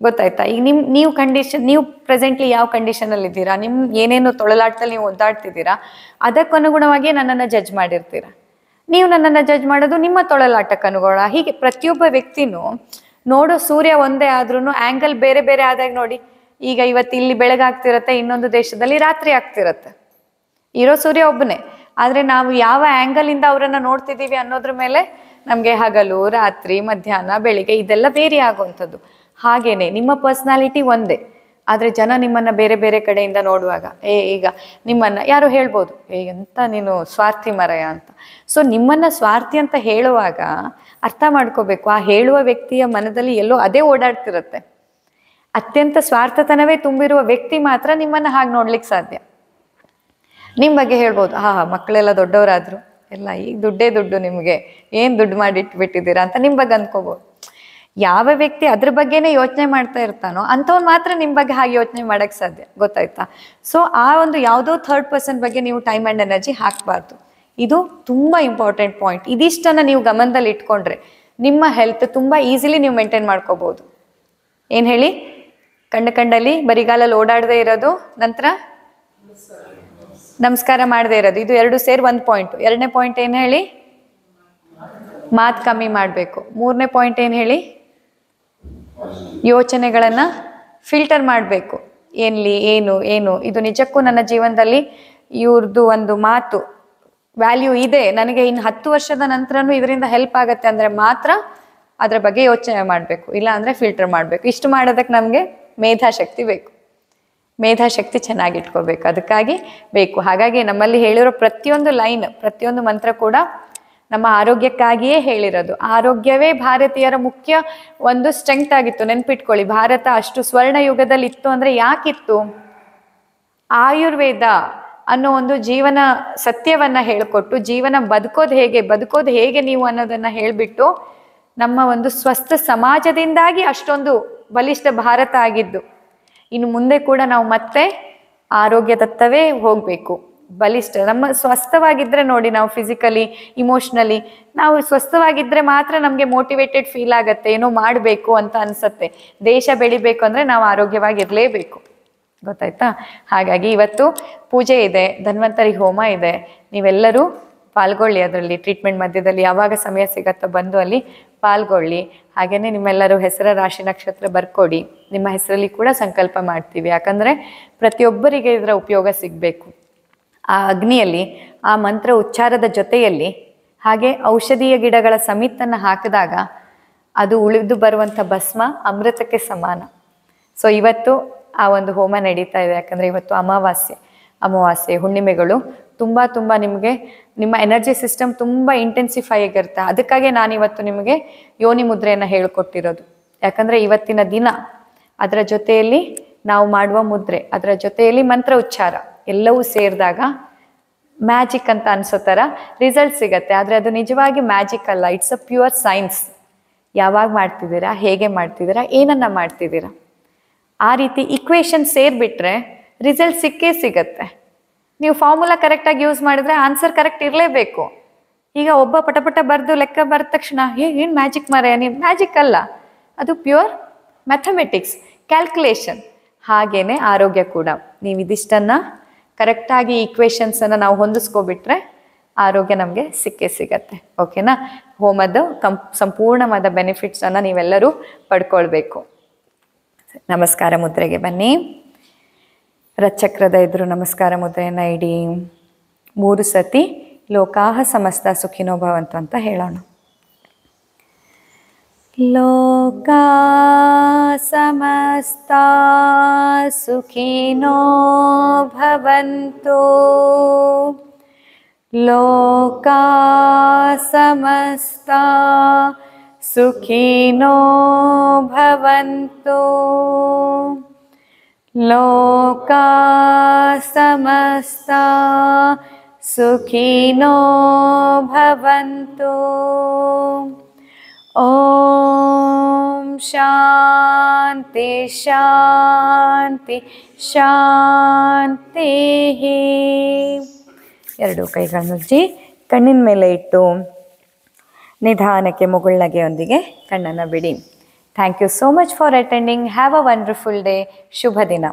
ಗೊತ್ತಾಯ್ತಾ? ಈಗ ನಿಮ್ ನೀವು ಕಂಡೀಷನ್, ನೀವು ಪ್ರೆಸೆಂಟ್ಲಿ ಯಾವ ಕಂಡೀಷನಲ್ಲಿ ಇದ್ದೀರಾ, ನಿಮ್ ಏನೇನು ತೊಳಲಾಟದಲ್ಲಿ ನೀವು ಒದ್ದಾಡ್ತಿದ್ದೀರಾ, ಅದಕ್ಕನುಗುಣವಾಗಿ ನನ್ನನ್ನು ಜಡ್ಜ್ ಮಾಡಿರ್ತೀರಾ. ನೀವು ನನ್ನನ್ನು ಜಡ್ಜ್ ಮಾಡೋದು ನಿಮ್ಮ ತೊಳಲಾಟಕ್ಕೆ ಅನುಗುಣ. ಹೀಗೆ ಪ್ರತಿಯೊಬ್ಬ ವ್ಯಕ್ತಿನೂ ನೋಡೋ ಸೂರ್ಯ ಒಂದೇ ಆದ್ರೂ ಆ್ಯಂಗಲ್ ಬೇರೆ ಬೇರೆ ಆದಾಗ ನೋಡಿ, ಈಗ ಇವತ್ತು ಇಲ್ಲಿ ಬೆಳಗಾಗ್ತಿರತ್ತೆ, ಇನ್ನೊಂದು ದೇಶದಲ್ಲಿ ರಾತ್ರಿ ಆಗ್ತಿರತ್ತೆ. ಇರೋ ಸೂರ್ಯ ಒಬ್ಬನೇ, ಆದರೆ ನಾವು ಯಾವ ಆ್ಯಂಗಲಿಂದ ಅವರನ್ನು ನೋಡ್ತಿದ್ದೀವಿ ಅನ್ನೋದ್ರ ಮೇಲೆ ನಮಗೆ ಹಗಲು, ರಾತ್ರಿ, ಮಧ್ಯಾಹ್ನ, ಬೆಳಿಗ್ಗೆ ಇದೆಲ್ಲ ಬೇರೆ ಆಗುವಂಥದ್ದು. ಹಾಗೇನೆ ನಿಮ್ಮ ಪರ್ಸ್ನಾಲಿಟಿ ಒಂದೇ, ಆದರೆ ಜನ ನಿಮ್ಮನ್ನು ಬೇರೆ ಬೇರೆ ಕಡೆಯಿಂದ ನೋಡುವಾಗ, ಏ ಈಗ ನಿಮ್ಮನ್ನು ಯಾರು ಹೇಳ್ಬೋದು, ಏ ಎಂತ ನೀನು ಸ್ವಾರ್ಥಿ ಮರಯ ಅಂತ. ಸೊ ನಿಮ್ಮನ್ನು ಸ್ವಾರ್ಥಿ ಅಂತ ಹೇಳುವಾಗ ಅರ್ಥ ಮಾಡ್ಕೋಬೇಕು, ಆ ಹೇಳುವ ವ್ಯಕ್ತಿಯ ಮನದಲ್ಲಿ ಎಲ್ಲೋ ಅದೇ ಓಡಾಡ್ತಿರುತ್ತೆ. ಅತ್ಯಂತ ಸ್ವಾರ್ಥತನವೇ ತುಂಬಿರುವ ವ್ಯಕ್ತಿ ಮಾತ್ರ ನಿಮ್ಮನ್ನು ಹಾಗೆ ನೋಡ್ಲಿಕ್ಕೆ ಸಾಧ್ಯ. ನಿಮ್ಮ ಬಗ್ಗೆ ಹೇಳ್ಬೋದು, ಹಾ ಹಾ ಮಕ್ಕಳೆಲ್ಲ ದೊಡ್ಡವರಾದ್ರು ಎಲ್ಲ ಈಗ ದುಡ್ಡೇ ದುಡ್ಡು, ನಿಮಗೆ ಏನು ದುಡ್ಡು ಮಾಡಿಟ್ಬಿಟ್ಟಿದ್ದೀರಾ ಅಂತ ನಿಮ್ಮ ಬಗ್ಗೆ ಅಂದ್ಕೋಬೋದು. ಯಾವ ವ್ಯಕ್ತಿ ಅದ್ರ ಬಗ್ಗೆನೇ ಯೋಚನೆ ಮಾಡ್ತಾ ಇರ್ತಾನೋ ಅಂಥವ್ನು ಮಾತ್ರ ನಿಮ್ಮ ಬಗ್ಗೆ ಹಾಗೆ ಯೋಚನೆ ಮಾಡೋಕ್ಕೆ ಸಾಧ್ಯ, ಗೊತ್ತಾಯ್ತಾ? ಸೊ ಆ ಒಂದು ಯಾವುದೋ ಥರ್ಡ್ ಪರ್ಸನ್ ಬಗ್ಗೆ ನೀವು ಟೈಮ್ ಆ್ಯಂಡ್ ಎನರ್ಜಿ ಹಾಕಬಾರ್ದು. ಇದು ತುಂಬ ಇಂಪಾರ್ಟೆಂಟ್ ಪಾಯಿಂಟ್. ಇದಿಷ್ಟನ್ನು ನೀವು ಗಮನದಲ್ಲಿ ಇಟ್ಕೊಂಡ್ರೆ ನಿಮ್ಮ ಹೆಲ್ತ್ ತುಂಬ ಈಸಿಲಿ ನೀವು ಮೇಂಟೈನ್ ಮಾಡ್ಕೋಬೋದು. ಏನು ಹೇಳಿ, ಕಂಡ ಕಂಡಲ್ಲಿ ಬರಿಗಾಲಲ್ಲಿ ಓಡಾಡದೇ ಇರೋದು, ನಂತರ ನಮಸ್ಕಾರ ಮಾಡದೇ ಇರೋದು, ಇದು ಎರಡು ಸೇರಿ ಒಂದು ಪಾಯಿಂಟು. ಎರಡನೇ ಪಾಯಿಂಟ್ ಏನು ಹೇಳಿ? ಮಾತು ಕಮ್ಮಿ ಮಾಡಬೇಕು. ಮೂರನೇ ಪಾಯಿಂಟ್ ಏನು ಹೇಳಿ? ಯೋಚನೆಗಳನ್ನು ಫಿಲ್ಟರ್ ಮಾಡಬೇಕು. ಎಲ್ಲಿ ಏನು ಏನು ಇದು ನಿಜಕ್ಕೂ ನನ್ನ ಜೀವನದಲ್ಲಿ ಇವ್ರದ್ದು ಒಂದು ಮಾತು ವ್ಯಾಲ್ಯೂ ಇದೆ, ನನಗೆ ಇನ್ನು ಹತ್ತು ವರ್ಷದ ನಂತರನೂ ಇದರಿಂದ ಹೆಲ್ಪ್ ಆಗುತ್ತೆ ಅಂದರೆ ಮಾತ್ರ ಅದರ ಬಗ್ಗೆ ಯೋಚನೆ ಮಾಡಬೇಕು, ಇಲ್ಲ ಅಂದರೆ ಫಿಲ್ಟರ್ ಮಾಡಬೇಕು. ಇಷ್ಟು ಮಾಡೋದಕ್ಕೆ ನಮಗೆ ಮೇಧಾಶಕ್ತಿ ಬೇಕು, ಮೇಧಾಶಕ್ತಿ ಚೆನ್ನಾಗಿಟ್ಕೋಬೇಕು, ಅದಕ್ಕಾಗಿ ಬೇಕು. ಹಾಗಾಗಿ ನಮ್ಮಲ್ಲಿ ಹೇಳಿರೋ ಪ್ರತಿಯೊಂದು ಲೈನ್, ಪ್ರತಿಯೊಂದು ಮಂತ್ರ ಕೂಡ ನಮ್ಮ ಆರೋಗ್ಯಕ್ಕಾಗಿಯೇ ಹೇಳಿರೋದು. ಆರೋಗ್ಯವೇ ಭಾರತೀಯರ ಮುಖ್ಯ ಒಂದು ಸ್ಟ್ರೆಂಗ್ತ್ ಆಗಿತ್ತು. ನೆನ್ಪಿಟ್ಕೊಳ್ಳಿ, ಭಾರತ ಅಷ್ಟು ಸ್ವರ್ಣ ಯುಗದಲ್ಲಿ ಇತ್ತು ಅಂದರೆ ಯಾಕಿತ್ತು? ಆಯುರ್ವೇದ ಅನ್ನೋ ಒಂದು ಜೀವನ ಸತ್ಯವನ್ನು ಹೇಳಿಕೊಟ್ಟು, ಜೀವನ ಬದುಕೋದು ಹೇಗೆ ಬದುಕೋದು ಹೇಗೆ ನೀವು ಅನ್ನೋದನ್ನು ಹೇಳಿಬಿಟ್ಟು, ನಮ್ಮ ಒಂದು ಸ್ವಸ್ಥ ಸಮಾಜದಿಂದಾಗಿ ಅಷ್ಟೊಂದು ಬಲಿಷ್ಠ ಭಾರತ ಆಗಿದ್ದು. ಇನ್ನು ಮುಂದೆ ಕೂಡ ನಾವು ಮತ್ತೆ ಆರೋಗ್ಯದತ್ತವೇ ಹೋಗಬೇಕು. ಬಲಿಷ್ಠ ನಮ್ಮ ಸ್ವಸ್ಥವಾಗಿದ್ದರೆ ನೋಡಿ, ನಾವು ಫಿಸಿಕಲಿ, ಇಮೋಷ್ನಲಿ ನಾವು ಸ್ವಸ್ಥವಾಗಿದ್ದರೆ ಮಾತ್ರ ನಮಗೆ ಮೋಟಿವೇಟೆಡ್ ಫೀಲ್ ಆಗುತ್ತೆ, ಏನೋ ಮಾಡಬೇಕು ಅಂತ ಅನಿಸುತ್ತೆ. ದೇಶ ಬೆಳಿಬೇಕು ಅಂದರೆ ನಾವು ಆರೋಗ್ಯವಾಗಿರಲೇಬೇಕು, ಗೊತ್ತಾಯ್ತಾ? ಹಾಗಾಗಿ ಇವತ್ತು ಪೂಜೆ ಇದೆ, ಧನ್ವಂತರಿ ಹೋಮ ಇದೆ, ನೀವೆಲ್ಲರೂ ಪಾಲ್ಗೊಳ್ಳಿ ಅದರಲ್ಲಿ. ಟ್ರೀಟ್ಮೆಂಟ್ ಮಧ್ಯದಲ್ಲಿ ಯಾವಾಗ ಸಮಯ ಸಿಗತ್ತೋ ಬಂದು ಅಲ್ಲಿ ಪಾಲ್ಗೊಳ್ಳಿ. ಹಾಗೇನೇ ನಿಮ್ಮೆಲ್ಲರೂ ಹೆಸರ ರಾಶಿ ನಕ್ಷತ್ರ ಬರ್ಕೊಡಿ, ನಿಮ್ಮ ಹೆಸರಲ್ಲಿ ಕೂಡ ಸಂಕಲ್ಪ ಮಾಡ್ತೀವಿ. ಯಾಕಂದರೆ ಪ್ರತಿಯೊಬ್ಬರಿಗೆ ಇದರ ಉಪಯೋಗ ಸಿಗಬೇಕು. ಆ ಅಗ್ನಿಯಲ್ಲಿ ಆ ಮಂತ್ರ ಉಚ್ಚಾರದ ಜೊತೆಯಲ್ಲಿ ಹಾಗೆ ಔಷಧೀಯ ಗಿಡಗಳ ಸಮಿತನ್ನು ಹಾಕಿದಾಗ ಅದು ಉಳಿದು ಬರುವಂಥ ಭಸ್ಮ ಅಮೃತಕ್ಕೆ ಸಮಾನ. ಸೊ ಇವತ್ತು ಆ ಒಂದು ಹೋಮ ನಡೀತಾ ಇದೆ. ಯಾಕಂದರೆ ಇವತ್ತು ಅಮಾವಾಸ್ಯೆ, ಅಮಾವಾಸ್ಯೆ ಹುಣ್ಣಿಮೆಗಳು ತುಂಬ ತುಂಬ ನಿಮಗೆ ನಿಮ್ಮ ಎನರ್ಜಿ ಸಿಸ್ಟಮ್ ತುಂಬ ಇಂಟೆನ್ಸಿಫೈ ಆಗಿರುತ್ತೆ. ಅದಕ್ಕಾಗಿ ನಾನಿವತ್ತು ನಿಮಗೆ ಯೋನಿ ಮುದ್ರೆಯನ್ನು ಹೇಳಿಕೊಟ್ಟಿರೋದು. ಯಾಕಂದರೆ ಇವತ್ತಿನ ದಿನ ಅದರ ಜೊತೆಯಲ್ಲಿ ನಾವು ಮಾಡುವ ಮುದ್ರೆ, ಅದರ ಜೊತೆಯಲ್ಲಿ ಮಂತ್ರ ಉಚ್ಚಾರ ಎಲ್ಲವೂ ಸೇರಿದಾಗ ಮ್ಯಾಜಿಕ್ ಅಂತ ಅನಿಸೋ ಥರ ರಿಸಲ್ಟ್ ಸಿಗತ್ತೆ. ಆದರೆ ಅದು ನಿಜವಾಗಿ ಮ್ಯಾಜಿಕ್ ಅಲ್ಲ, ಇಟ್ಸ್ ಅ ಪ್ಯೂರ್ ಸೈನ್ಸ್. ಯಾವಾಗ ಮಾಡ್ತಿದ್ದೀರಾ, ಹೇಗೆ ಮಾಡ್ತಿದ್ದೀರಾ, ಏನನ್ನು ಮಾಡ್ತಿದ್ದೀರಾ, ಆ ರೀತಿ ಇಕ್ವೇಷನ್ ಸೇರಿಬಿಟ್ರೆ ರಿಸಲ್ಟ್ ಸಿಕ್ಕೇ ಸಿಗತ್ತೆ. ನೀವು ಫಾರ್ಮುಲಾ ಕರೆಕ್ಟಾಗಿ ಯೂಸ್ ಮಾಡಿದ್ರೆ ಆನ್ಸರ್ ಕರೆಕ್ಟ್ ಇರಲೇಬೇಕು. ಈಗ ಒಬ್ಬ ಪಟಪಟ ಬರೆದು ಲೆಕ್ಕ ಬರೆದ ತಕ್ಷಣ ಏ ಏನು ಮ್ಯಾಜಿಕ್ ಮರೆ, ನೀನು ಮ್ಯಾಜಿಕ್ ಅಲ್ಲ, ಅದು ಪ್ಯೂರ್ ಮ್ಯಾಥಮೆಟಿಕ್ಸ್, ಕ್ಯಾಲ್ಕುಲೇಷನ್. ಹಾಗೇ ಆರೋಗ್ಯ ಕೂಡ, ನೀವು ಇದಿಷ್ಟನ್ನು ಕರೆಕ್ಟಾಗಿ ಈಕ್ವೇಷನ್ಸನ್ನು ನಾವು ಹೊಂದಿಸ್ಕೊಬಿಟ್ರೆ ಆರೋಗ್ಯ ನಮಗೆ ಸಿಕ್ಕೇ ಸಿಗತ್ತೆ. ಓಕೆನಾ? ಹೋಮದ ಕಂ ಸಂಪೂರ್ಣವಾದ ಬೆನಿಫಿಟ್ಸನ್ನು ನೀವೆಲ್ಲರೂ ಪಡ್ಕೊಳ್ಬೇಕು. ನಮಸ್ಕಾರ ಮುದ್ರೆಗೆ ಬನ್ನಿ. ರಥಚಕ್ರದ ಎದುರು ನಮಸ್ಕಾರ ಮುದ್ರೆಯನ್ನು ಇಡಿ. ಮೂರು ಸತಿ ಲೋಕಾಹ ಸಮಸ್ತ ಸುಖಿನೋ ಭವಂತು ಅಂತ ಹೇಳೋಣ. लोका समस्ता सुखिनो भवन्तु, लोका समस्ता सुखिनो भवन्तु, लोका समस्ता सुखिनो भवन्तु. ॐ शांति शांति शांति. ಎರಡು ಕೈಗಳನ್ನು ಉಜ್ಜಿ ಕಣ್ಣಿನ ಮೇಲೆ ಇಟ್ಟು ನಿಧಾನಕ್ಕೆ ಮುಗುಳ್ನಗೆಯೊಂದಿಗೆ ಕಣ್ಣನ್ನು ಬಿಡಿ. Thank you so much for attending. Have a wonderful day. ಶುಭ ದಿನ.